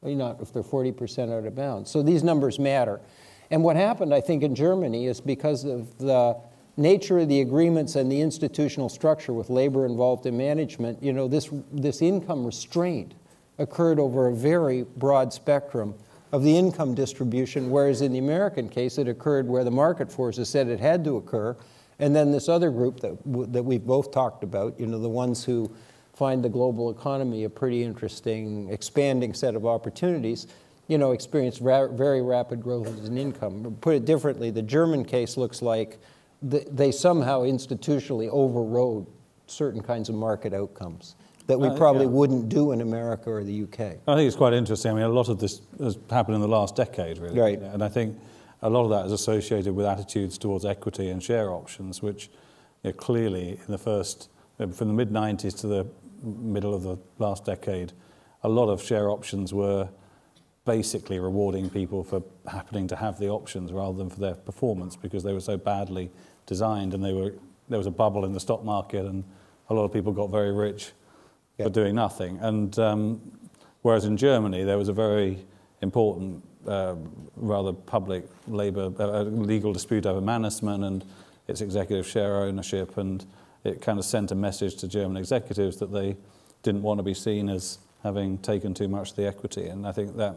Well, not if they're forty percent out of bounds. So these numbers matter. And what happened, I think, in Germany is because of the nature of the agreements and the institutional structure with labor involved in management, you know, this, this income restraint occurred over a very broad spectrum of the income distribution, whereas in the American case, it occurred where the market forces said it had to occur. And then this other group that, that we've both talked about, you know, the ones who find the global economy a pretty interesting, expanding set of opportunities, you know, experience ra very rapid growth in income. Put it differently, the German case looks like th they somehow institutionally overrode certain kinds of market outcomes that we probably uh, yeah. wouldn't do in America or the U K. I think it's quite interesting. I mean, a lot of this has happened in the last decade, really. Right. And I think a lot of that is associated with attitudes towards equity and share options, which, you know, clearly in the first, from the mid nineties to the middle of the last decade, a lot of share options were basically rewarding people for happening to have the options rather than for their performance, because they were so badly designed, and they were, there was a bubble in the stock market, and a lot of people got very rich for doing nothing. And um, whereas in Germany, there was a very important, uh, rather public labor, uh, legal dispute over Mannesmann and its executive share ownership, and it kind of sent a message to German executives that they didn't want to be seen as having taken too much of the equity. And I think that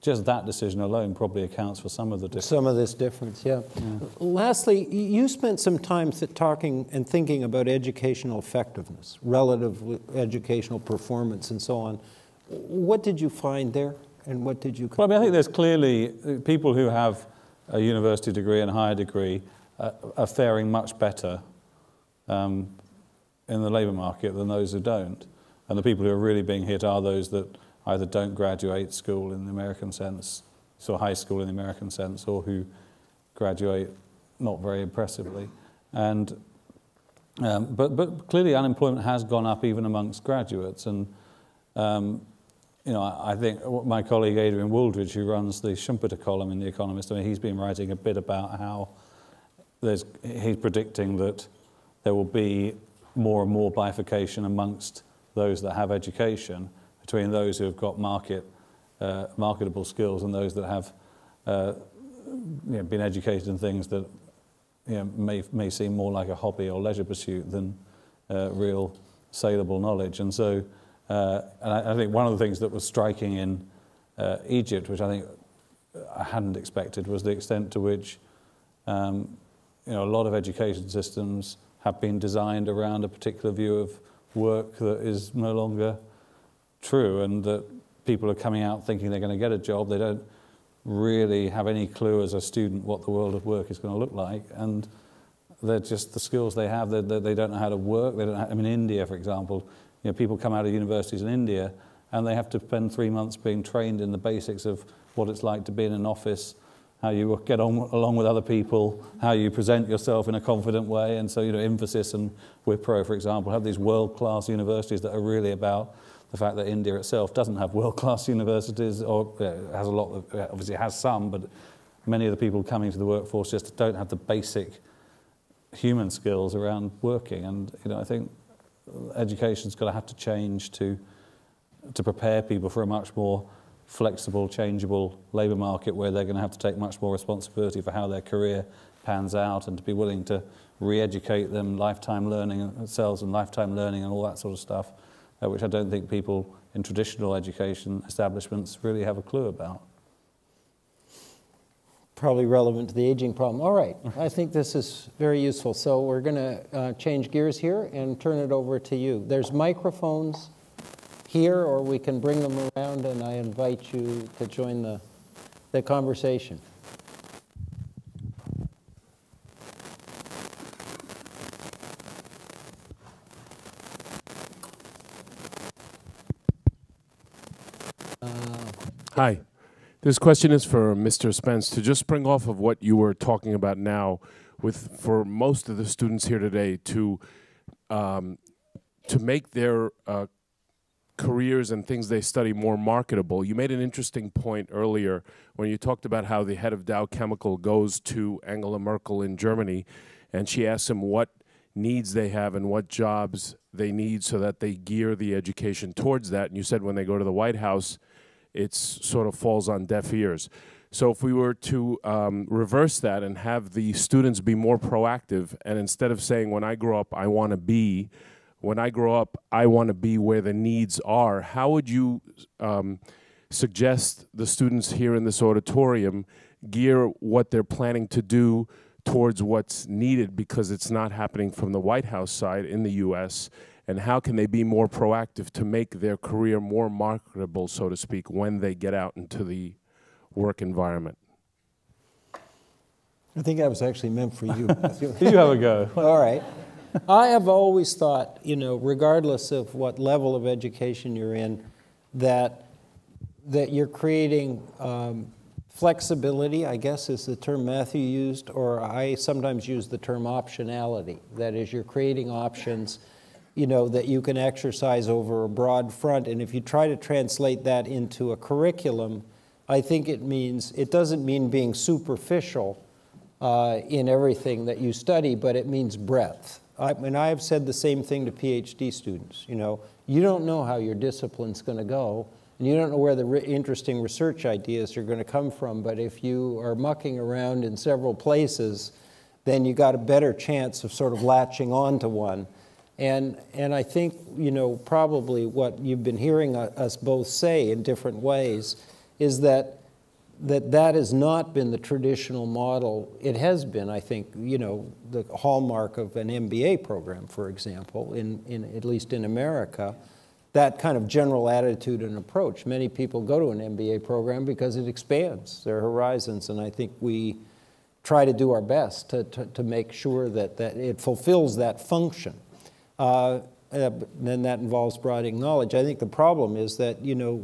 just that decision alone probably accounts for some of the difference. Some of this difference, yeah. yeah. Lastly, you spent some time talking and thinking about educational effectiveness, relative educational performance and so on. What did you find there, and what did you... Well, I mean, I think there's clearly people who have a university degree and a higher degree uh, are faring much better um, in the labour market than those who don't. And the people who are really being hit are those that either don't graduate school in the American sense, so high school in the American sense, or who graduate not very impressively. And, um, but, but clearly unemployment has gone up even amongst graduates. And um, you know, I, I think my colleague Adrian Wooldridge, who runs the Schumpeter column in The Economist, I mean, he's been writing a bit about how there's, he's predicting that there will be more and more bifurcation amongst those that have education, between those who have got market, uh, marketable skills and those that have uh, you know, been educated in things that you know, may, may seem more like a hobby or leisure pursuit than uh, real saleable knowledge. And so uh, and I, I think one of the things that was striking in uh, Egypt, which I think I hadn't expected, was the extent to which um, you know, a lot of education systems have been designed around a particular view of work that is no longer true, and that people are coming out thinking they're going to get a job. They don't really have any clue as a student what the world of work is going to look like, and they're just the skills they have. They, they don't know how to work. They don't know how, I mean, India, for example, you know, people come out of universities in India and they have to spend three months being trained in the basics of what it's like to be in an office, how you get on along with other people, how you present yourself in a confident way. And so, you know, Infosys and Wipro, for example, have these world-class universities that are really about the fact that India itself doesn't have world-class universities, or you know, has a lot of, obviously it has some, but many of the people coming to the workforce just don't have the basic human skills around working. And you know, I think education's got to have to change to to prepare people for a much more flexible, changeable labour market where they're going to have to take much more responsibility for how their career pans out, and to be willing to re-educate them, lifetime learning themselves and lifetime learning and all that sort of stuff, uh, which I don't think people in traditional education establishments really have a clue about. Probably relevant to the aging problem. All right, I think this is very useful. So we're going to uh, change gears here and turn it over to you. There's microphones here, or we can bring them around, and I invite you to join the, the conversation. Hi. This question is for Mister Spence. To just spring off of what you were talking about now, with for most of the students here today to um, to make their uh, careers and things they study more marketable. You made an interesting point earlier when you talked about how the head of Dow Chemical goes to Angela Merkel in Germany, and she asks him what needs they have and what jobs they need so that they gear the education towards that. And you said when they go to the White House, it sort of falls on deaf ears. So if we were to um, reverse that and have the students be more proactive, and instead of saying, when I grow up, I want to be, when I grow up, I want to be where the needs are, how would you um, suggest the students here in this auditorium gear what they're planning to do towards what's needed, because it's not happening from the White House side in the U S, and how can they be more proactive to make their career more marketable, so to speak, when they get out into the work environment? I think that was actually meant for you. You have a go. All right. I have always thought, you know, regardless of what level of education you're in, that, that you're creating um, flexibility, I guess is the term Matthew used, or I sometimes use the term optionality. That is, you're creating options, you know, that you can exercise over a broad front. And if you try to translate that into a curriculum, I think it means, it doesn't mean being superficial uh, in everything that you study, but it means breadth. I, and I have said the same thing to PhD students. You know, you don't know how your discipline's going to go, and you don't know where the re interesting research ideas are going to come from, but if you are mucking around in several places, then you got a better chance of sort of latching on to one. And, and I think, you know, probably what you've been hearing us both say in different ways is that that, that has not been the traditional model. It has been, I think, you know, the hallmark of an M B A program, for example, in, in, at least in America, that kind of general attitude and approach. Many people go to an M B A program because it expands their horizons, and I think we try to do our best to, to, to make sure that, that it fulfills that function. Uh, and that involves broadening knowledge. I think the problem is that, you know,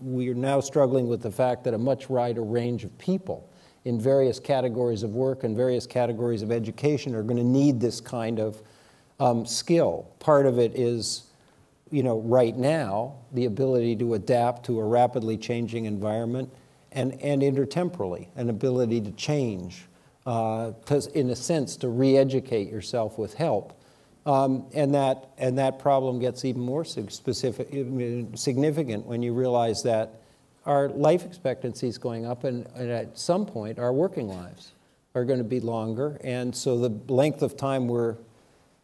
we are now struggling with the fact that a much wider range of people in various categories of work and various categories of education are going to need this kind of um, skill. Part of it is, you know, right now, the ability to adapt to a rapidly changing environment, and, and intertemporally, an ability to change, uh, to, in a sense, to re-educate yourself with help. Um, and that and that problem gets even more specific, significant when you realize that our life expectancy is going up, and, and at some point our working lives are going to be longer, and so the length of time we're,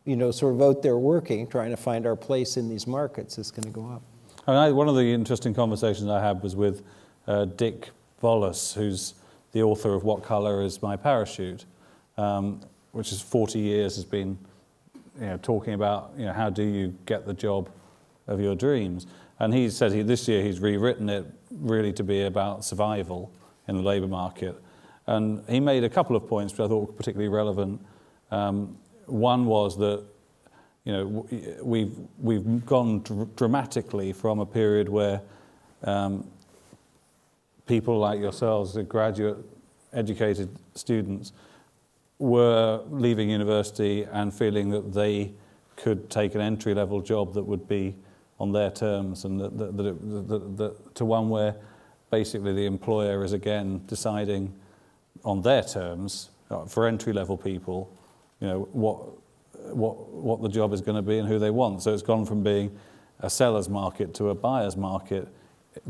you know, sort of out there working, trying to find our place in these markets, is going to go up. And I, one of the interesting conversations I had was with uh, Dick Vollas, who's the author of What Color Is My Parachute, um, which is forty years has been, you know, talking about, you know, how do you get the job of your dreams. And he said he, this year he's rewritten it really to be about survival in the labour market. And he made a couple of points which I thought were particularly relevant. Um, one was that, you know, we've, we've gone dr dramatically from a period where um, people like yourselves, the graduate educated students, were leaving university and feeling that they could take an entry-level job that would be on their terms, and that, that, that, that, that, to one where basically the employer is again deciding on their terms for entry-level people, you know, what what what the job is going to be and who they want. So it's gone from being a seller's market to a buyer's market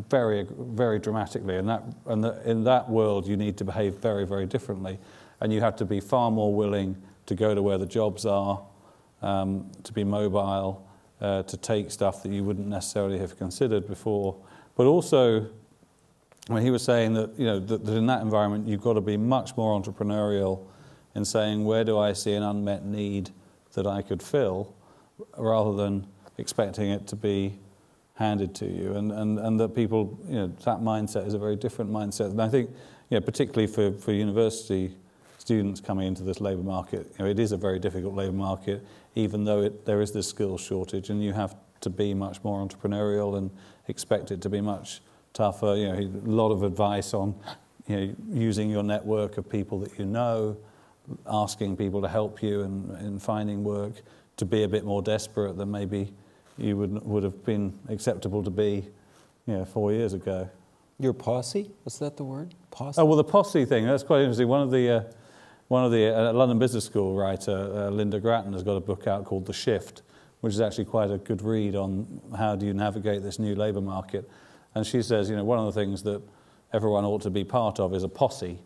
very, very dramatically. And, that, and the, in that world, you need to behave very, very differently. And you have to be far more willing to go to where the jobs are, um, to be mobile, uh, to take stuff that you wouldn't necessarily have considered before. But also, I mean, he was saying that, you know, that, that in that environment, you've got to be much more entrepreneurial in saying, where do I see an unmet need that I could fill, rather than expecting it to be handed to you. And, and, and that people, you know, that mindset is a very different mindset. And I think, you know, particularly for, for university students coming into this labour market, you know, it is a very difficult labour market, even though it, there is this skills shortage, and you have to be much more entrepreneurial and expect it to be much tougher. You know, a lot of advice on, you know, using your network of people that you know, asking people to help you in, in finding work, to be a bit more desperate than maybe you would, would have been acceptable to be, you know, four years ago. Your posse? Was that the word? Posse? Oh, well, the posse thing, that's quite interesting. One of the, uh, one of the uh, London Business School writer, uh, Linda Grattan, has got a book out called The Shift, which is actually quite a good read on how do you navigate this new labour market. And she says, you know, one of the things that everyone ought to be part of is a posse,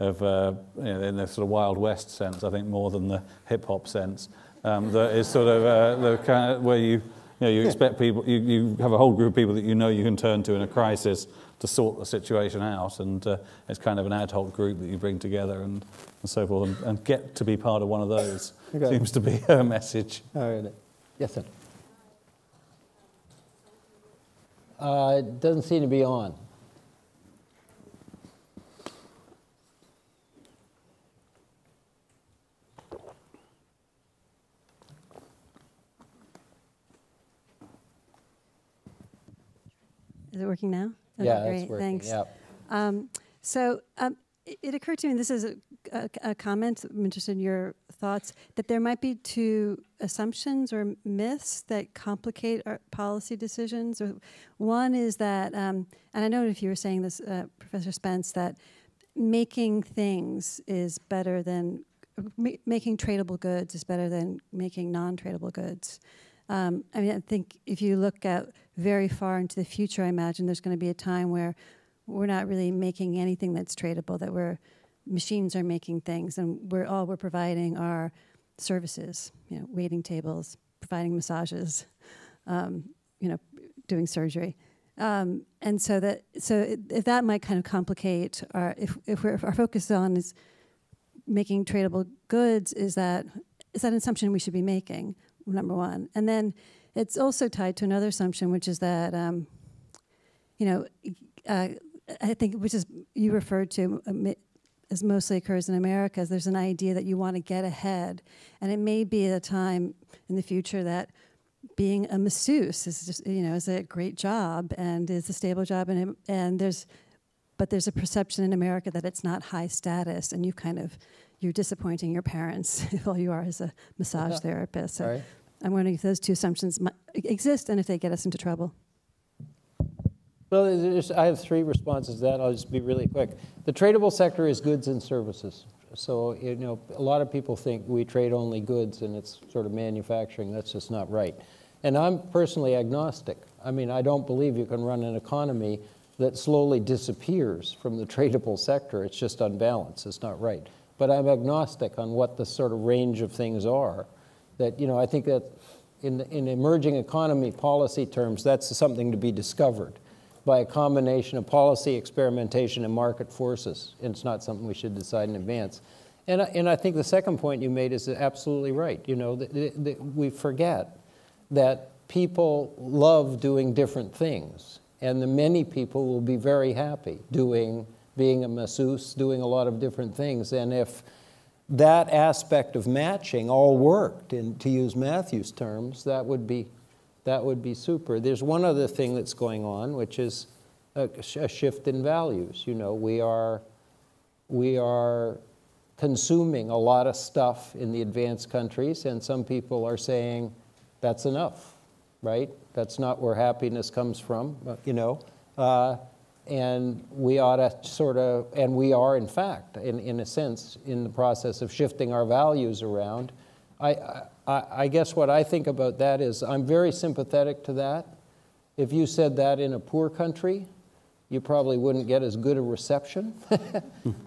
of, uh, you know, in the sort of Wild West sense, I think, more than the hip-hop sense, um, that is sort of uh, the kind of where you, you, know, you expect people, you, you have a whole group of people that you know you can turn to in a crisis to sort the situation out, and uh, it's kind of an ad hoc group that you bring together, and, and so forth, and, and get to be part of one of those. Okay. Seems to be her message. Oh, really? Yes, sir. Uh, it doesn't seem to be on. Is it working now? Okay, yeah, great. It's working. Thanks. Yep. Um, so um, it, it occurred to me, and this is a, a, a comment, I'm interested in your thoughts, that there might be two assumptions or myths that complicate our policy decisions. Or one is that, um, and I know if you were saying this, uh, Professor Spence, that making things is better than, ma making tradable goods is better than making non-tradable goods. Um, I mean, I think if you look at very far into the future, I imagine there's going to be a time where we're not really making anything that's tradable, that we're, machines are making things, and we're all we're providing are services, you know, waiting tables, providing massages, um, you know, doing surgery. Um, and so that, so it, it, that might kind of complicate our, if, if, we're, if our focus on is making tradable goods, is that, is that an assumption we should be making? Number one. And then it's also tied to another assumption, which is that, um, you know, uh, I think, which is you referred to um, as mostly occurs in America, is there's an idea that you want to get ahead. And it may be a time in the future that being a masseuse is just, you know, is a great job and is a stable job. And, and there's, but there's a perception in America that it's not high status, and you kind of, you're disappointing your parents if all you are is a massage therapist. So right. I'm wondering if those two assumptions exist and if they get us into trouble. Well, there's, I have three responses to that. I'll just be really quick. The tradable sector is goods and services. So, you know, a lot of people think we trade only goods and it's sort of manufacturing. That's just not right. And I'm personally agnostic. I mean, I don't believe you can run an economy that slowly disappears from the tradable sector. It's just unbalanced. It's not right. But I'm agnostic on what the sort of range of things are. That, you know, I think that in, in emerging economy policy terms, that's something to be discovered by a combination of policy experimentation and market forces. And it's not something we should decide in advance. And, and I think the second point you made is absolutely right. You know, the, the, the, we forget that people love doing different things. And the many people will be very happy doing being a masseuse, doing a lot of different things. And if that aspect of matching all worked, and to use Matthew's terms, that would be, that would be super. There's one other thing that's going on, which is a, a shift in values. You know, we are, we are consuming a lot of stuff in the advanced countries, and some people are saying, that's enough, right? That's not where happiness comes from, you know. Uh, And we ought to sort of, and we are, in fact, in, in a sense, in the process of shifting our values around. I, I, I guess what I think about that is I'm very sympathetic to that. If you said that in a poor country, you probably wouldn't get as good a reception.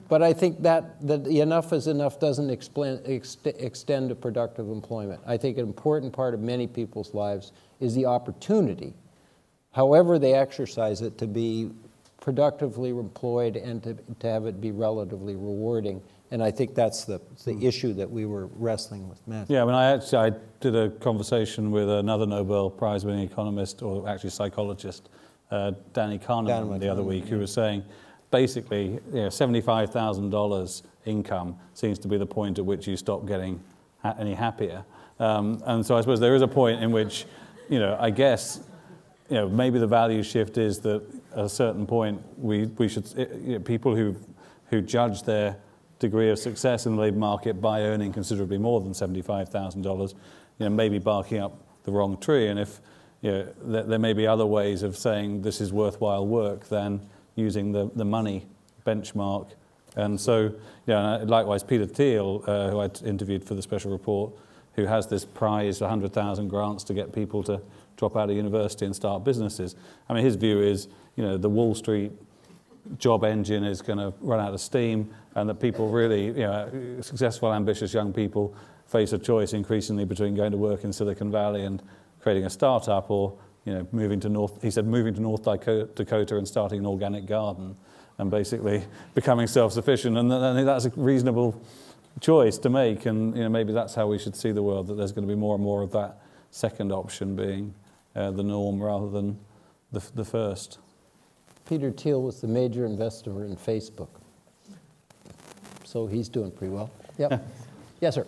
But I think that, that enough is enough doesn't explain, ex extend to productive employment. I think an important part of many people's lives is the opportunity, however they exercise it, to be productively employed and to, to have it be relatively rewarding. And I think that's the, the issue that we were wrestling with, Matthew. Yeah, I mean, I actually I did a conversation with another Nobel Prize-winning economist, or actually psychologist, uh, Danny Kahneman, Kahneman the other week, yeah. who was saying, basically, you know, seventy-five thousand dollars income seems to be the point at which you stop getting ha any happier. Um, and so I suppose there is a point in which, you know, I guess, you know, maybe the value shift is that at a certain point we we should you know, people who who judge their degree of success in the labour market by earning considerably more than seventy-five thousand dollars, you know, maybe barking up the wrong tree. And if, you know, th there may be other ways of saying this is worthwhile work than using the, the money benchmark. And so, yeah, and likewise, Peter Thiel, uh, who I interviewed for the special report, who has this prize, one hundred thousand grants to get people to drop out of university and start businesses. I mean, his view is, you know, the Wall Street job engine is going to run out of steam, and that people really, you know, successful, ambitious young people face a choice increasingly between going to work in Silicon Valley and creating a startup, or, you know, moving to North, he said, moving to North Dakota and starting an organic garden and basically becoming self-sufficient. And that's a reasonable choice to make. And, you know, maybe that's how we should see the world, that there's going to be more and more of that second option being uh, the norm rather than the, the first. Peter Thiel was the major investor in Facebook. So he's doing pretty well. Yep. Yes, sir.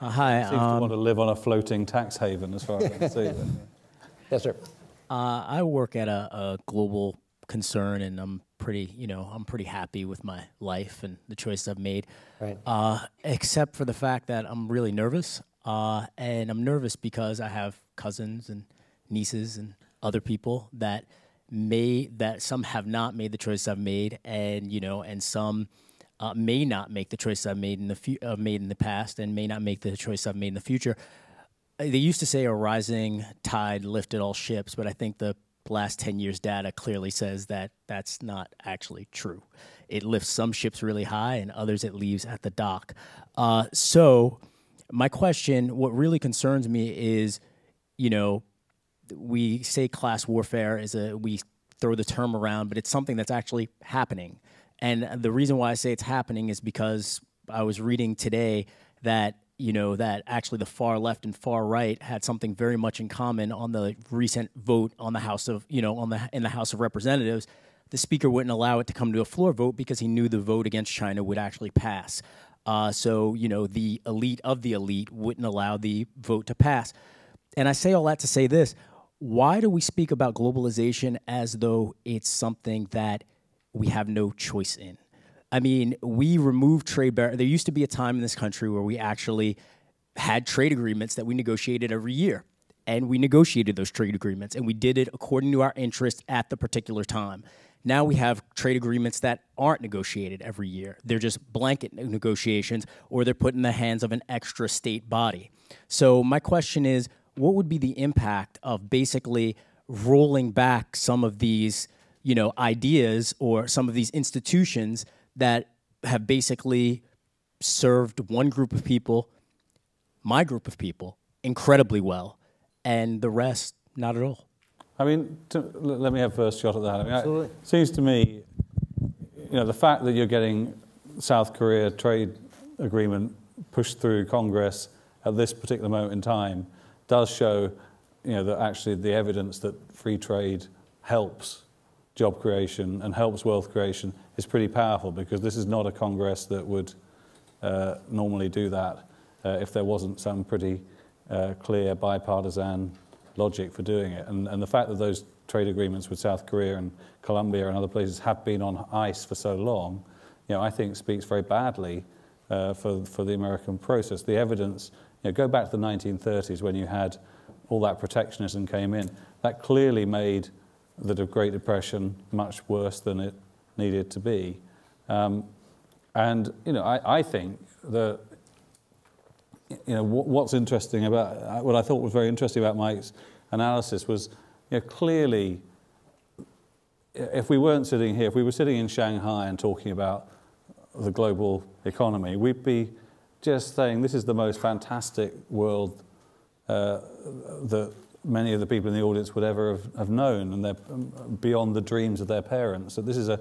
Uh, hi. Seems um, to want to live on a floating tax haven, as far as I can see. Yes, sir. Uh, I work at a, a global concern, and I'm pretty, you know, I'm pretty happy with my life and the choices I've made. Right. Uh, except for the fact that I'm really nervous, uh, and I'm nervous because I have cousins and nieces and other people that. May that some have not made the choice I've made, and you know, and some uh, may not make the choice I've made in the fu uh, made in the past, and may not make the choice I've made in the future. They used to say a rising tide lifted all ships, but I think the last ten years' data clearly says that that's not actually true. It lifts some ships really high, and others it leaves at the dock. Uh, so, my question, what really concerns me is, you know. We say class warfare is a, we throw the term around, but it's something that's actually happening. And the reason why I say it's happening is because I was reading today that, you know, that actually the far left and far right had something very much in common on the recent vote on the House of, you know, on the, in the House of Representatives. The speaker wouldn't allow it to come to a floor vote because he knew the vote against China would actually pass. Uh, so, you know, the elite of the elite wouldn't allow the vote to pass. And I say all that to say this. Why do we speak about globalization as though it's something that we have no choice in? I mean, we remove trade barriers. There used to be a time in this country where we actually had trade agreements that we negotiated every year. And we negotiated those trade agreements. And we did it according to our interests at the particular time. Now we have trade agreements that aren't negotiated every year. They're just blanket negotiations, or they're put in the hands of an extra state body. So my question is, what would be the impact of basically rolling back some of these, you know, ideas or some of these institutions that have basically served one group of people, my group of people, incredibly well, and the rest not at all? I mean, to, let me have first shot at that. I mean, Absolutely. It seems to me, you know, the fact that you're getting South Korea trade agreement pushed through Congress at this particular moment in time does show, you know, that actually the evidence that free trade helps job creation and helps wealth creation is pretty powerful, because this is not a Congress that would uh, normally do that uh, if there wasn't some pretty uh, clear bipartisan logic for doing it. And, and the fact that those trade agreements with South Korea and Colombia and other places have been on ice for so long, you know, I think speaks very badly uh, for, for the American process. The evidence. You know, go back to the nineteen thirties when you had all that protectionism came in. That clearly made the Great Depression much worse than it needed to be. Um, and, you know, I, I think that, you know, what, what's interesting about, what I thought was very interesting about Mike's analysis was, you know, clearly if we weren't sitting here, if we were sitting in Shanghai and talking about the global economy, we'd be just saying this is the most fantastic world uh, that many of the people in the audience would ever have, have known, and they're beyond the dreams of their parents. So this is a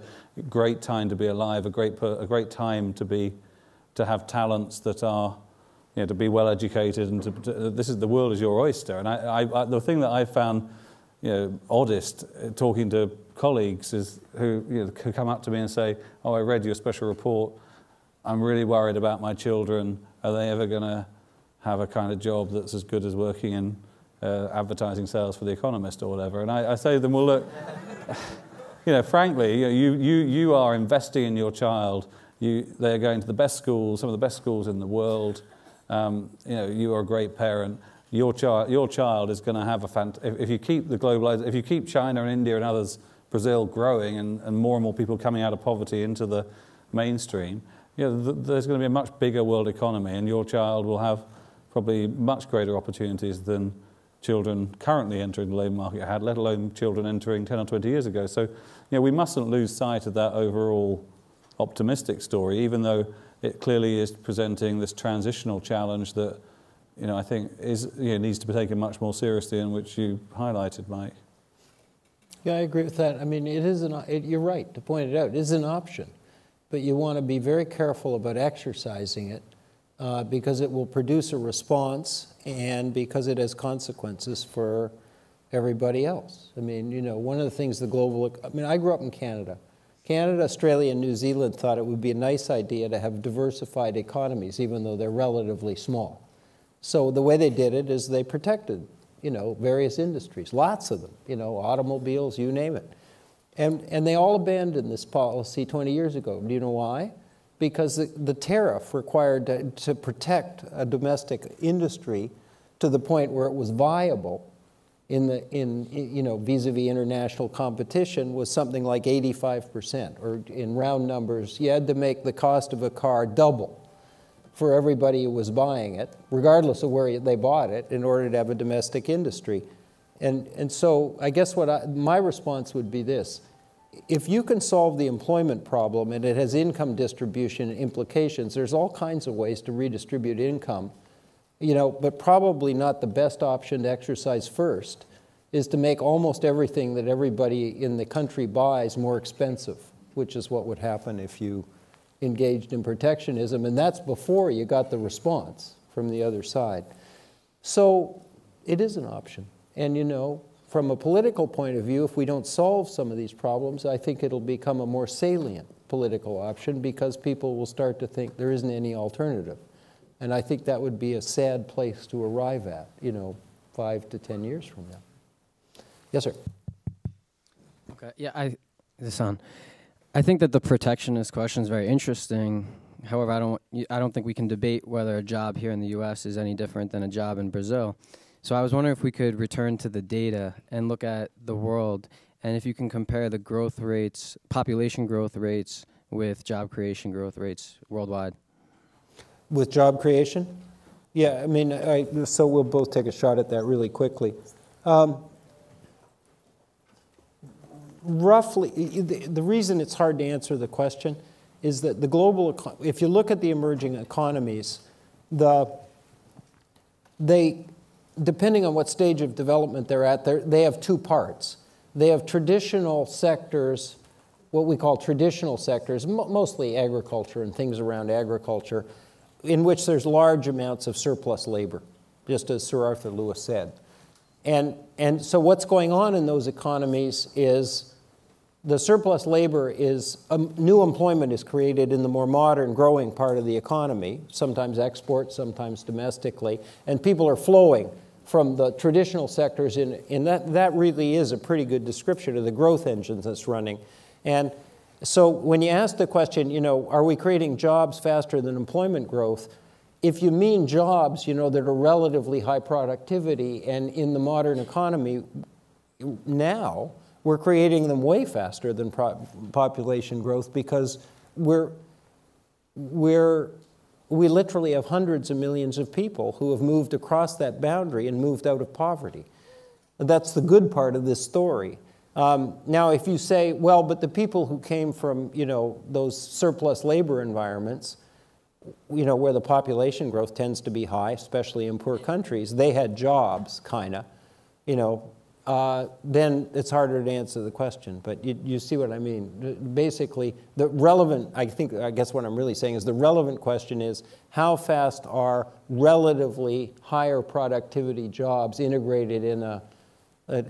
great time to be alive, a great a great time to be to have talents that are, you know, to be well educated, and to, to, this is the world is your oyster. And I, I, I, the thing that I found, you know, oddest uh, talking to colleagues is who, you know, who come up to me and say, "Oh, I read your special report. I'm really worried about my children. Are they ever going to have a kind of job that's as good as working in?" Uh, advertising sales for The Economist or whatever. And I, I say to them, well, look, you know, frankly, you, you, you are investing in your child. You, they're going to the best schools, some of the best schools in the world. Um, you know, you are a great parent. Your, chi your child is going to have a fant if, if you keep the globalized, if you keep China and India and others, Brazil growing and, and more and more people coming out of poverty into the mainstream, you know, th there's going to be a much bigger world economy, and your child will have probably much greater opportunities than children currently entering the labour market had, let alone children entering ten or twenty years ago. So, you know, we mustn't lose sight of that overall optimistic story, even though it clearly is presenting this transitional challenge that, you know, I think is, you know, needs to be taken much more seriously, and which you highlighted, Mike. Yeah, I agree with that. I mean, it is an, it, you're right to point it out. It is an option, but you want to be very careful about exercising it, Uh, because it will produce a response, and because it has consequences for everybody else. I mean, you know, one of the things the global, I mean, I grew up in Canada. Canada, Australia, and New Zealand thought it would be a nice idea to have diversified economies, even though they're relatively small. So the way they did it is they protected, you know, various industries, lots of them, you know, automobiles, you name it. And, and they all abandoned this policy twenty years ago. Do you know why? Because the, the tariff required to, to protect a domestic industry to the point where it was viable in the, in, you know, vis-a-vis international competition was something like eighty-five percent, or in round numbers, you had to make the cost of a car double for everybody who was buying it, regardless of where they bought it, in order to have a domestic industry. And, and so I guess what I, my response would be this. If you can solve the employment problem, and it has income distribution implications, there's all kinds of ways to redistribute income, you know, but probably not the best option to exercise first is to make almost everything that everybody in the country buys more expensive, which is what would happen if you engaged in protectionism, and that's before you got the response from the other side. So it is an option, and, you know, from a political point of view, if we don't solve some of these problems, I think it'll become a more salient political option, because people will start to think there isn't any alternative. And I think that would be a sad place to arrive at, you know, five to ten years from now. Yes, sir. Okay, yeah, I, is this on? I think that the protectionist question is very interesting. However, I don't, I don't think we can debate whether a job here in the U S is any different than a job in Brazil. So I was wondering if we could return to the data and look at the world, and if you can compare the growth rates, population growth rates, with job creation growth rates worldwide. With job creation? Yeah, I mean, I, so we'll both take a shot at that really quickly. Um, roughly, the, the reason it's hard to answer the question is that the global, if you look at the emerging economies, the, they, depending on what stage of development they're at, they're, they have two parts. They have traditional sectors, what we call traditional sectors, mo mostly agriculture and things around agriculture, in which there's large amounts of surplus labor, just as Sir Arthur Lewis said. And, and so what's going on in those economies is the surplus labor is, um, new employment is created in the more modern growing part of the economy, sometimes export, sometimes domestically, and people are flowing from the traditional sectors, in, in that, that really is a pretty good description of the growth engine that's running. And so when you ask the question, you know, are we creating jobs faster than employment growth? If you mean jobs, you know, that are relatively high productivity, and in the modern economy now, we're creating them way faster than population growth, because we're, we're, we literally have hundreds of millions of people who have moved across that boundary and moved out of poverty. That's the good part of this story. Um, now, if you say, well, but the people who came from, you know, those surplus labor environments, you know, where the population growth tends to be high, especially in poor countries, they had jobs, kind of, you know, uh, then it's harder to answer the question. But you, you see what I mean. Basically, the relevant, I think, I guess what I'm really saying is the relevant question is, how fast are relatively higher productivity jobs integrated in a,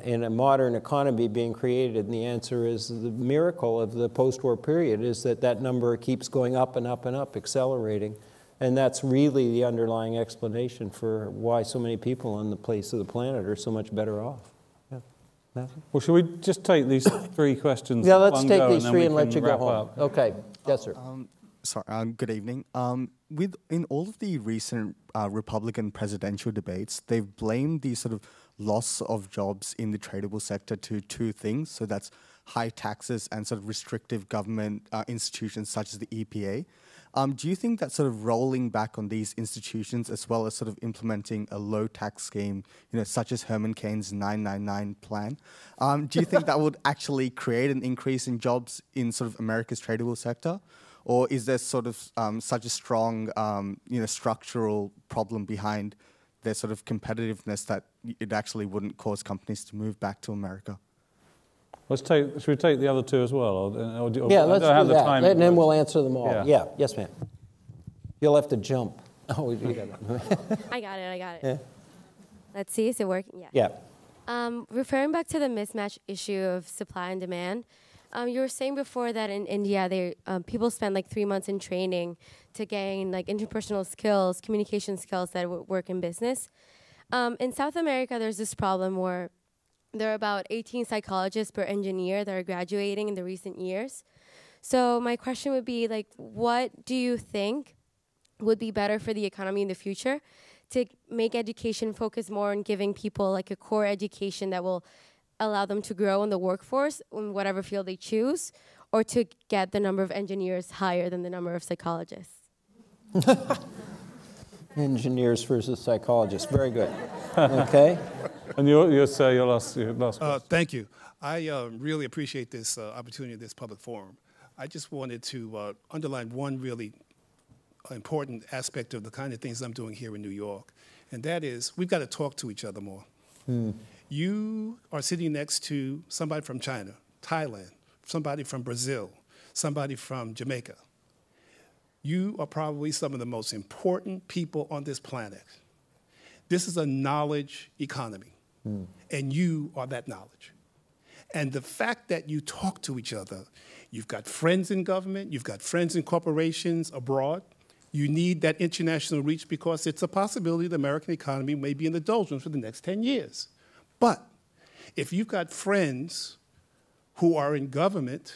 in a modern economy being created? And the answer is, the miracle of the post-war period is that that number keeps going up and up and up, accelerating. And that's really the underlying explanation for why so many people on the place of the planet are so much better off. Yeah. Matthew? Well, should we just take these three questions? Yeah, let's take these three and let you go home. Okay. Yes, sir. Um, sorry. Um, good evening. Um, with in all of the recent uh, Republican presidential debates, they've blamed the sort of loss of jobs in the tradable sector to two things. So that's high taxes and sort of restrictive government uh, institutions such as the E P A. Um, do you think that sort of rolling back on these institutions, as well as sort of implementing a low tax scheme, you know, such as Herman Cain's nine nine nine plan, um, do you think that would actually create an increase in jobs in sort of America's tradable sector? Or is there sort of um, such a strong, um, you know, structural problem behind their sort of competitiveness that it actually wouldn't cause companies to move back to America? Let's take, should we take the other two as well? Or, or do, yeah, or, let's I don't do have that, the time and then we'll answer them all. Yeah, yeah. Yes, ma'am. You'll have to jump. Oh, you got it. I got it, I got it. Yeah. Let's see, is it working? Yeah. Yeah. Um, referring back to the mismatch issue of supply and demand, um, you were saying before that in India, they, um, people spend like three months in training to gain like interpersonal skills, communication skills that would work in business. Um, in South America, there's this problem where there are about eighteen psychologists per engineer that are graduating in the recent years. So my question would be, like, what do you think would be better for the economy in the future to make education focus more on giving people like a core education that will allow them to grow in the workforce in whatever field they choose, or to get the number of engineers higher than the number of psychologists? Engineers versus psychologists. Very good. Okay. And you, you say your last, your last question. Uh, thank you. I uh, really appreciate this uh, opportunity, this public forum. I just wanted to uh, underline one really important aspect of the kind of things I'm doing here in New York, and that is we've got to talk to each other more. Hmm. You are sitting next to somebody from China, Thailand, somebody from Brazil, somebody from Jamaica. You are probably some of the most important people on this planet. This is a knowledge economy, mm. and you are that knowledge. And the fact that you talk to each other, you've got friends in government, you've got friends in corporations abroad, you need that international reach because it's a possibility the American economy may be in the doldrums for the next ten years. But if you've got friends who are in government,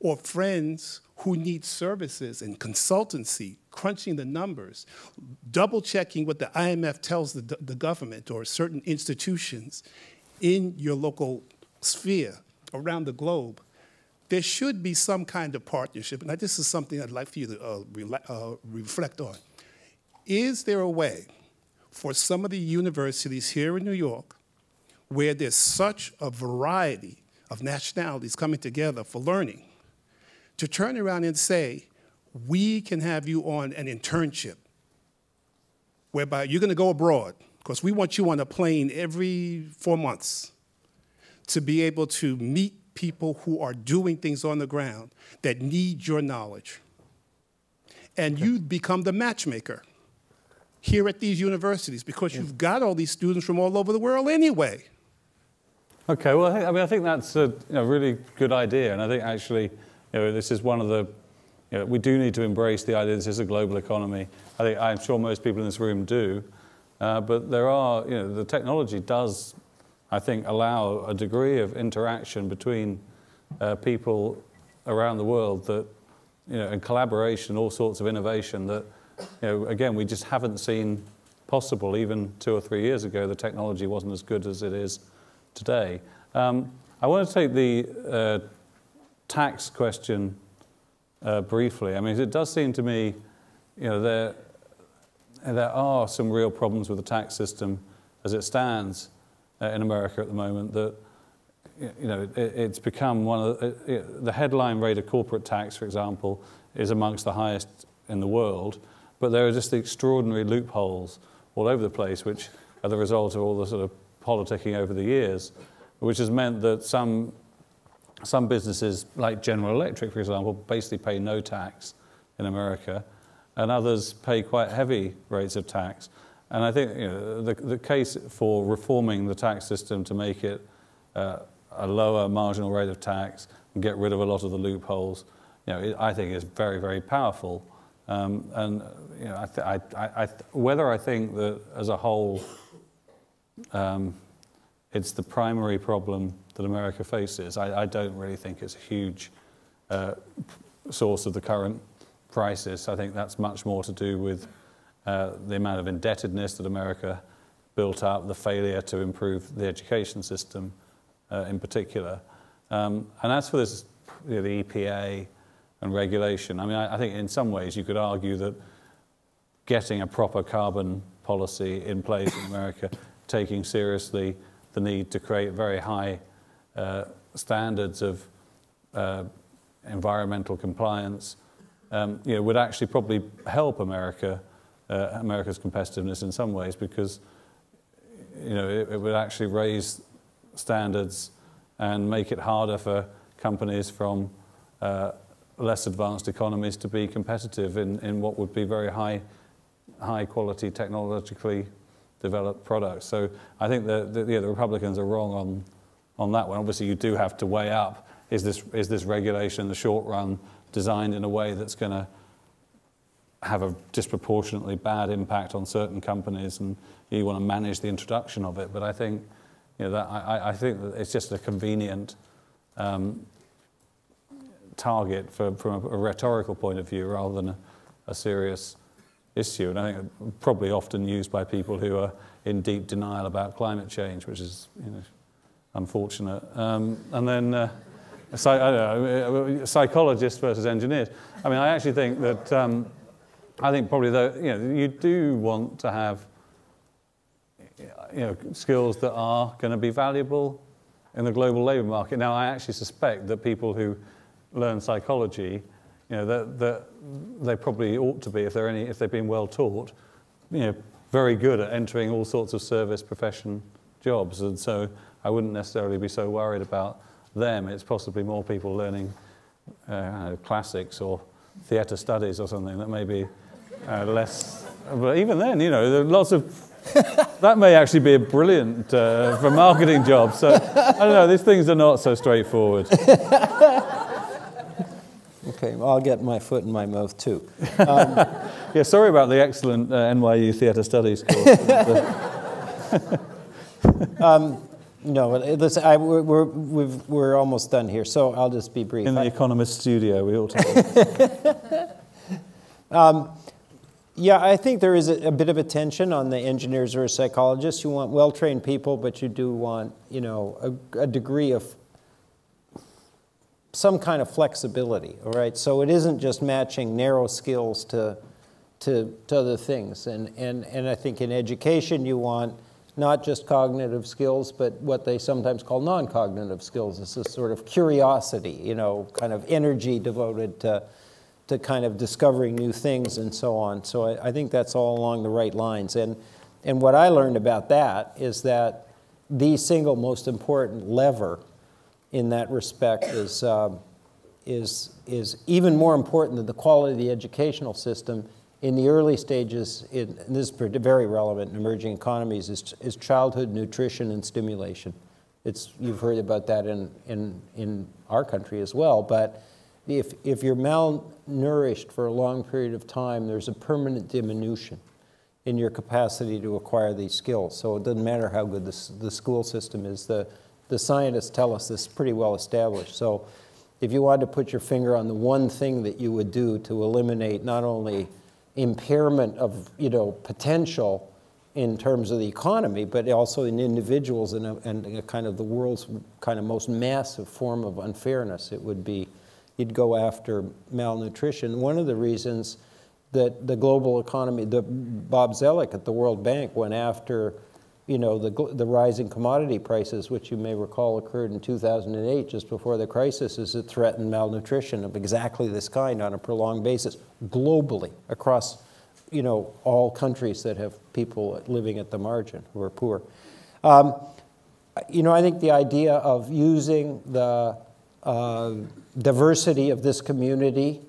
or friends who need services and consultancy, crunching the numbers, double-checking what the I M F tells the, the government or certain institutions in your local sphere around the globe, there should be some kind of partnership. And this is something I'd like for you to uh, re uh, reflect on. Is there a way for some of the universities here in New York, where there's such a variety of nationalities coming together for learning, to turn around and say, we can have you on an internship whereby you're going to go abroad, because we want you on a plane every four months to be able to meet people who are doing things on the ground that need your knowledge. And you become the matchmaker here at these universities, because yeah. you've got all these students from all over the world anyway. Okay, well, I mean, I think that's a you know, really good idea, and I think actually, you know, this is one of the, you know, we do need to embrace the idea this is a global economy. I think, I'm sure most people in this room do, uh, but there are, you know, the technology does, I think, allow a degree of interaction between uh, people around the world that, you know, and collaboration, all sorts of innovation that, you know, again, we just haven't seen possible. Even two or three years ago, the technology wasn't as good as it is today. Um, I want to take the uh, tax question uh, briefly. I mean, it does seem to me, you know, there, there are some real problems with the tax system as it stands uh, in America at the moment that, you know, it, it's become one of the, it, the headline rate of corporate tax, for example, is amongst the highest in the world. But there are just the extraordinary loopholes all over the place, which are the result of all the sort of politicking over the years, which has meant that some some businesses, like General Electric, for example, basically pay no tax in America, and others pay quite heavy rates of tax. And I think, you know, the, the case for reforming the tax system to make it uh, a lower marginal rate of tax and get rid of a lot of the loopholes, you know, it, I think is very, very powerful. Um, and you know, I th I, I, I th whether I think that as a whole, um, it's the primary problem that America faces, I, I don't really think it's a huge uh, source of the current crisis. I think that's much more to do with uh, the amount of indebtedness that America built up, the failure to improve the education system uh, in particular. Um, and as for this, you know, the E P A and regulation, I mean, I, I think in some ways you could argue that getting a proper carbon policy in place in America, taking seriously the need to create very high uh, standards of uh, environmental compliance, um, you know, would actually probably help America, uh, America's competitiveness in some ways, because, you know, it, it would actually raise standards and make it harder for companies from uh, less advanced economies to be competitive in, in what would be very high, high quality, technologically developed products. So I think the, the, yeah, the Republicans are wrong on, on that one. Obviously, you do have to weigh up, is this, is this regulation in the short run designed in a way that's going to have a disproportionately bad impact on certain companies, and you want to manage the introduction of it. But I think, you know, that, I, I think that it's just a convenient um, target for, from a, a rhetorical point of view rather than a, a serious issue, and I think probably often used by people who are in deep denial about climate change, which is, you know, unfortunate. Um, and then uh, so, I don't know, psychologists versus engineers. I mean, I actually think that um, I think probably though, you know, you do want to have, you know, skills that are going to be valuable in the global labour market. Now, I actually suspect that people who learn psychology, you know, that, that they probably ought to be, if they're any, if they've been well taught, you know, very good at entering all sorts of service profession jobs, and so I wouldn't necessarily be so worried about them. It's possibly more people learning uh, I don't know, classics or theatre studies or something that may be uh, less. But even then, you know, there are lots of. That may actually be a brilliant uh, for marketing job. So I don't know. These things are not so straightforward. Okay, well, I'll get my foot in my mouth too. Um, yeah, sorry about the excellent uh, N Y U theatre studies course. um, no, listen, I, we're, we've, we're almost done here, so I'll just be brief. In the I, Economist studio, we all talk. um, yeah, I think there is a, a bit of a tension on the engineers or psychologists. You want well-trained people, but you do want, you know, a, a degree of some kind of flexibility, all right? So it isn't just matching narrow skills to, to, to other things. And, and, and I think in education you want not just cognitive skills, but what they sometimes call non-cognitive skills. It's this sort of curiosity, you know, kind of energy devoted to, to kind of discovering new things and so on. So I, I think that's all along the right lines. And, and what I learned about that is that the single most important lever in that respect is, uh, is, is even more important than the quality of the educational system in the early stages, in, and this is very relevant in emerging economies, is, is childhood nutrition and stimulation. It's, you've heard about that in, in, in our country as well, but if, if you're malnourished for a long period of time, there's a permanent diminution in your capacity to acquire these skills. So it doesn't matter how good the, the school system is, the The scientists tell us this is pretty well established. So if you wanted to put your finger on the one thing that you would do to eliminate not only impairment of, you know, potential in terms of the economy, but also in individuals and, a, and a kind of the world's kind of most massive form of unfairness, it would be, you'd go after malnutrition. One of the reasons that the global economy, the, Bob Zellick at the World Bank went after you know, the, the rise in commodity prices, which you may recall occurred in two thousand eight, just before the crisis, is it threatened malnutrition of exactly this kind on a prolonged basis globally across, you know, all countries that have people living at the margin who are poor. Um, you know, I think the idea of using the uh, diversity of this community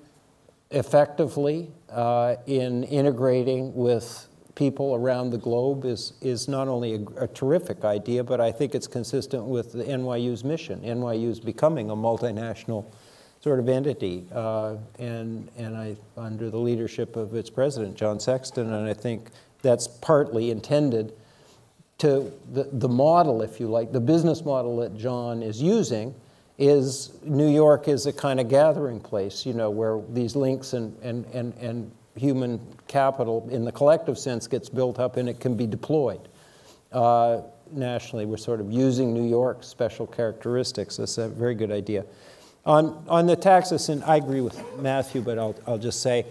effectively uh, in integrating with people around the globe is, is not only a, a terrific idea, but I think it's consistent with the N Y U's mission. N Y U's becoming a multinational sort of entity, uh, and, and I, under the leadership of its president, John Sexton, and I think that's partly intended to the, the model, if you like, the business model that John is using is New York is a kind of gathering place, you know, where these links and, and, and, and human capital in the collective sense gets built up and it can be deployed uh, nationally. We're sort of using New York's special characteristics. That's a very good idea. On, on the taxes, and I agree with Matthew, but I'll, I'll just say,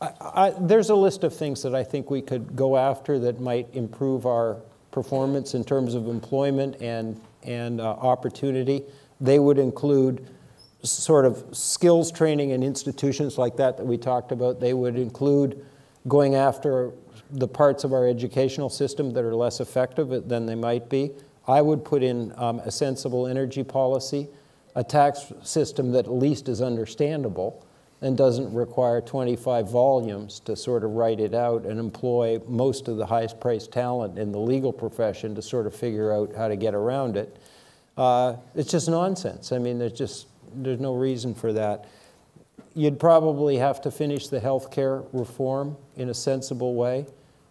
I, I, there's a list of things that I think we could go after that might improve our performance in terms of employment and, and uh, opportunity. They would include sort of skills training in institutions like that that we talked about. They would include going after the parts of our educational system that are less effective than they might be. I would put in um, a sensible energy policy, a tax system that at least is understandable and doesn't require twenty-five volumes to sort of write it out, and employ most of the highest priced talent in the legal profession to sort of figure out how to get around it. Uh, it's just nonsense. I mean, there's just, there's no reason for that. You'd probably have to finish the health care reform in a sensible way.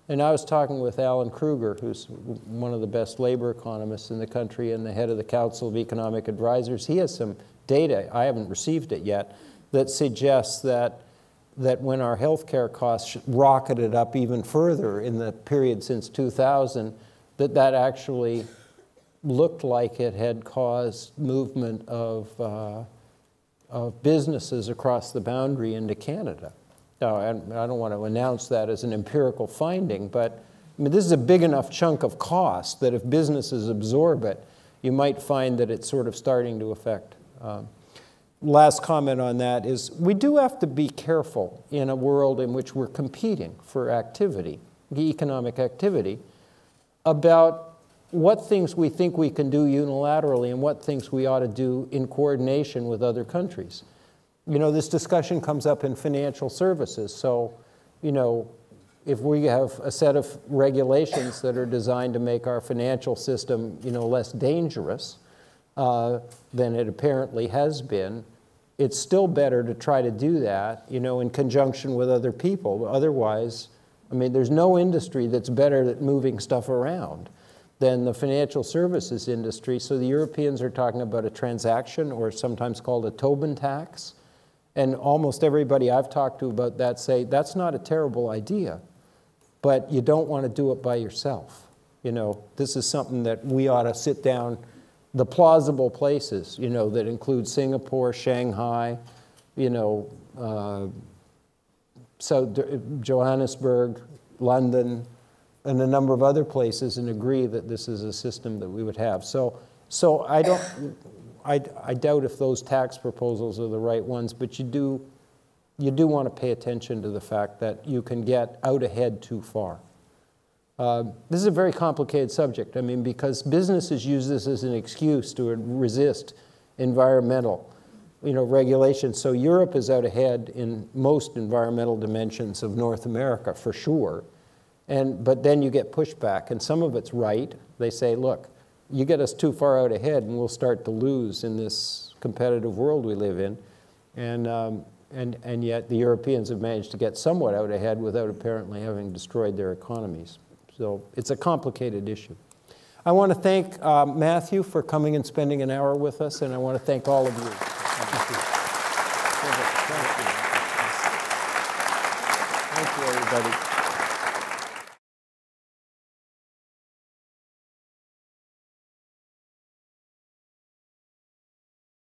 And I was talking with Alan Kruger, who's one of the best labor economists in the country and the head of the Council of Economic Advisors. He has some data, I haven't received it yet, that suggests that, that when our health care costs rocketed up even further in the period since two thousand, that that actually looked like it had caused movement of, uh, of businesses across the boundary into Canada. Now, I don't want to announce that as an empirical finding, but I mean, this is a big enough chunk of cost that if businesses absorb it, you might find that it's sort of starting to affect. Um, last comment on that is we do have to be careful in a world in which we're competing for activity, economic activity, about what things we think we can do unilaterally and what things we ought to do in coordination with other countries. You know, this discussion comes up in financial services. So, you know, if we have a set of regulations that are designed to make our financial system, you know, less dangerous uh, than it apparently has been, it's still better to try to do that, you know, in conjunction with other people. Otherwise, I mean, there's no industry that's better at moving stuff around than the financial services industry. So the Europeans are talking about a transaction, or sometimes called a Tobin tax. And almost everybody I've talked to about that say, that's not a terrible idea, but you don't want to do it by yourself. You know, this is something that we ought to sit down, the plausible places, you know, that include Singapore, Shanghai, you know, uh, so Johannesburg, London, and a number of other places, and agree that this is a system that we would have. So, so I don't, I, I doubt if those tax proposals are the right ones, but you do, you do want to pay attention to the fact that you can get out ahead too far. Uh, this is a very complicated subject. I mean, because businesses use this as an excuse to resist environmental, you know, regulations. So Europe is out ahead in most environmental dimensions of North America, for sure. And, but then you get pushback, and some of it's right. They say, look, you get us too far out ahead and we'll start to lose in this competitive world we live in. And, um, and, and yet the Europeans have managed to get somewhat out ahead without apparently having destroyed their economies. So it's a complicated issue. I want to thank uh, Matthew for coming and spending an hour with us, and I want to thank all of you. Thank you, everybody.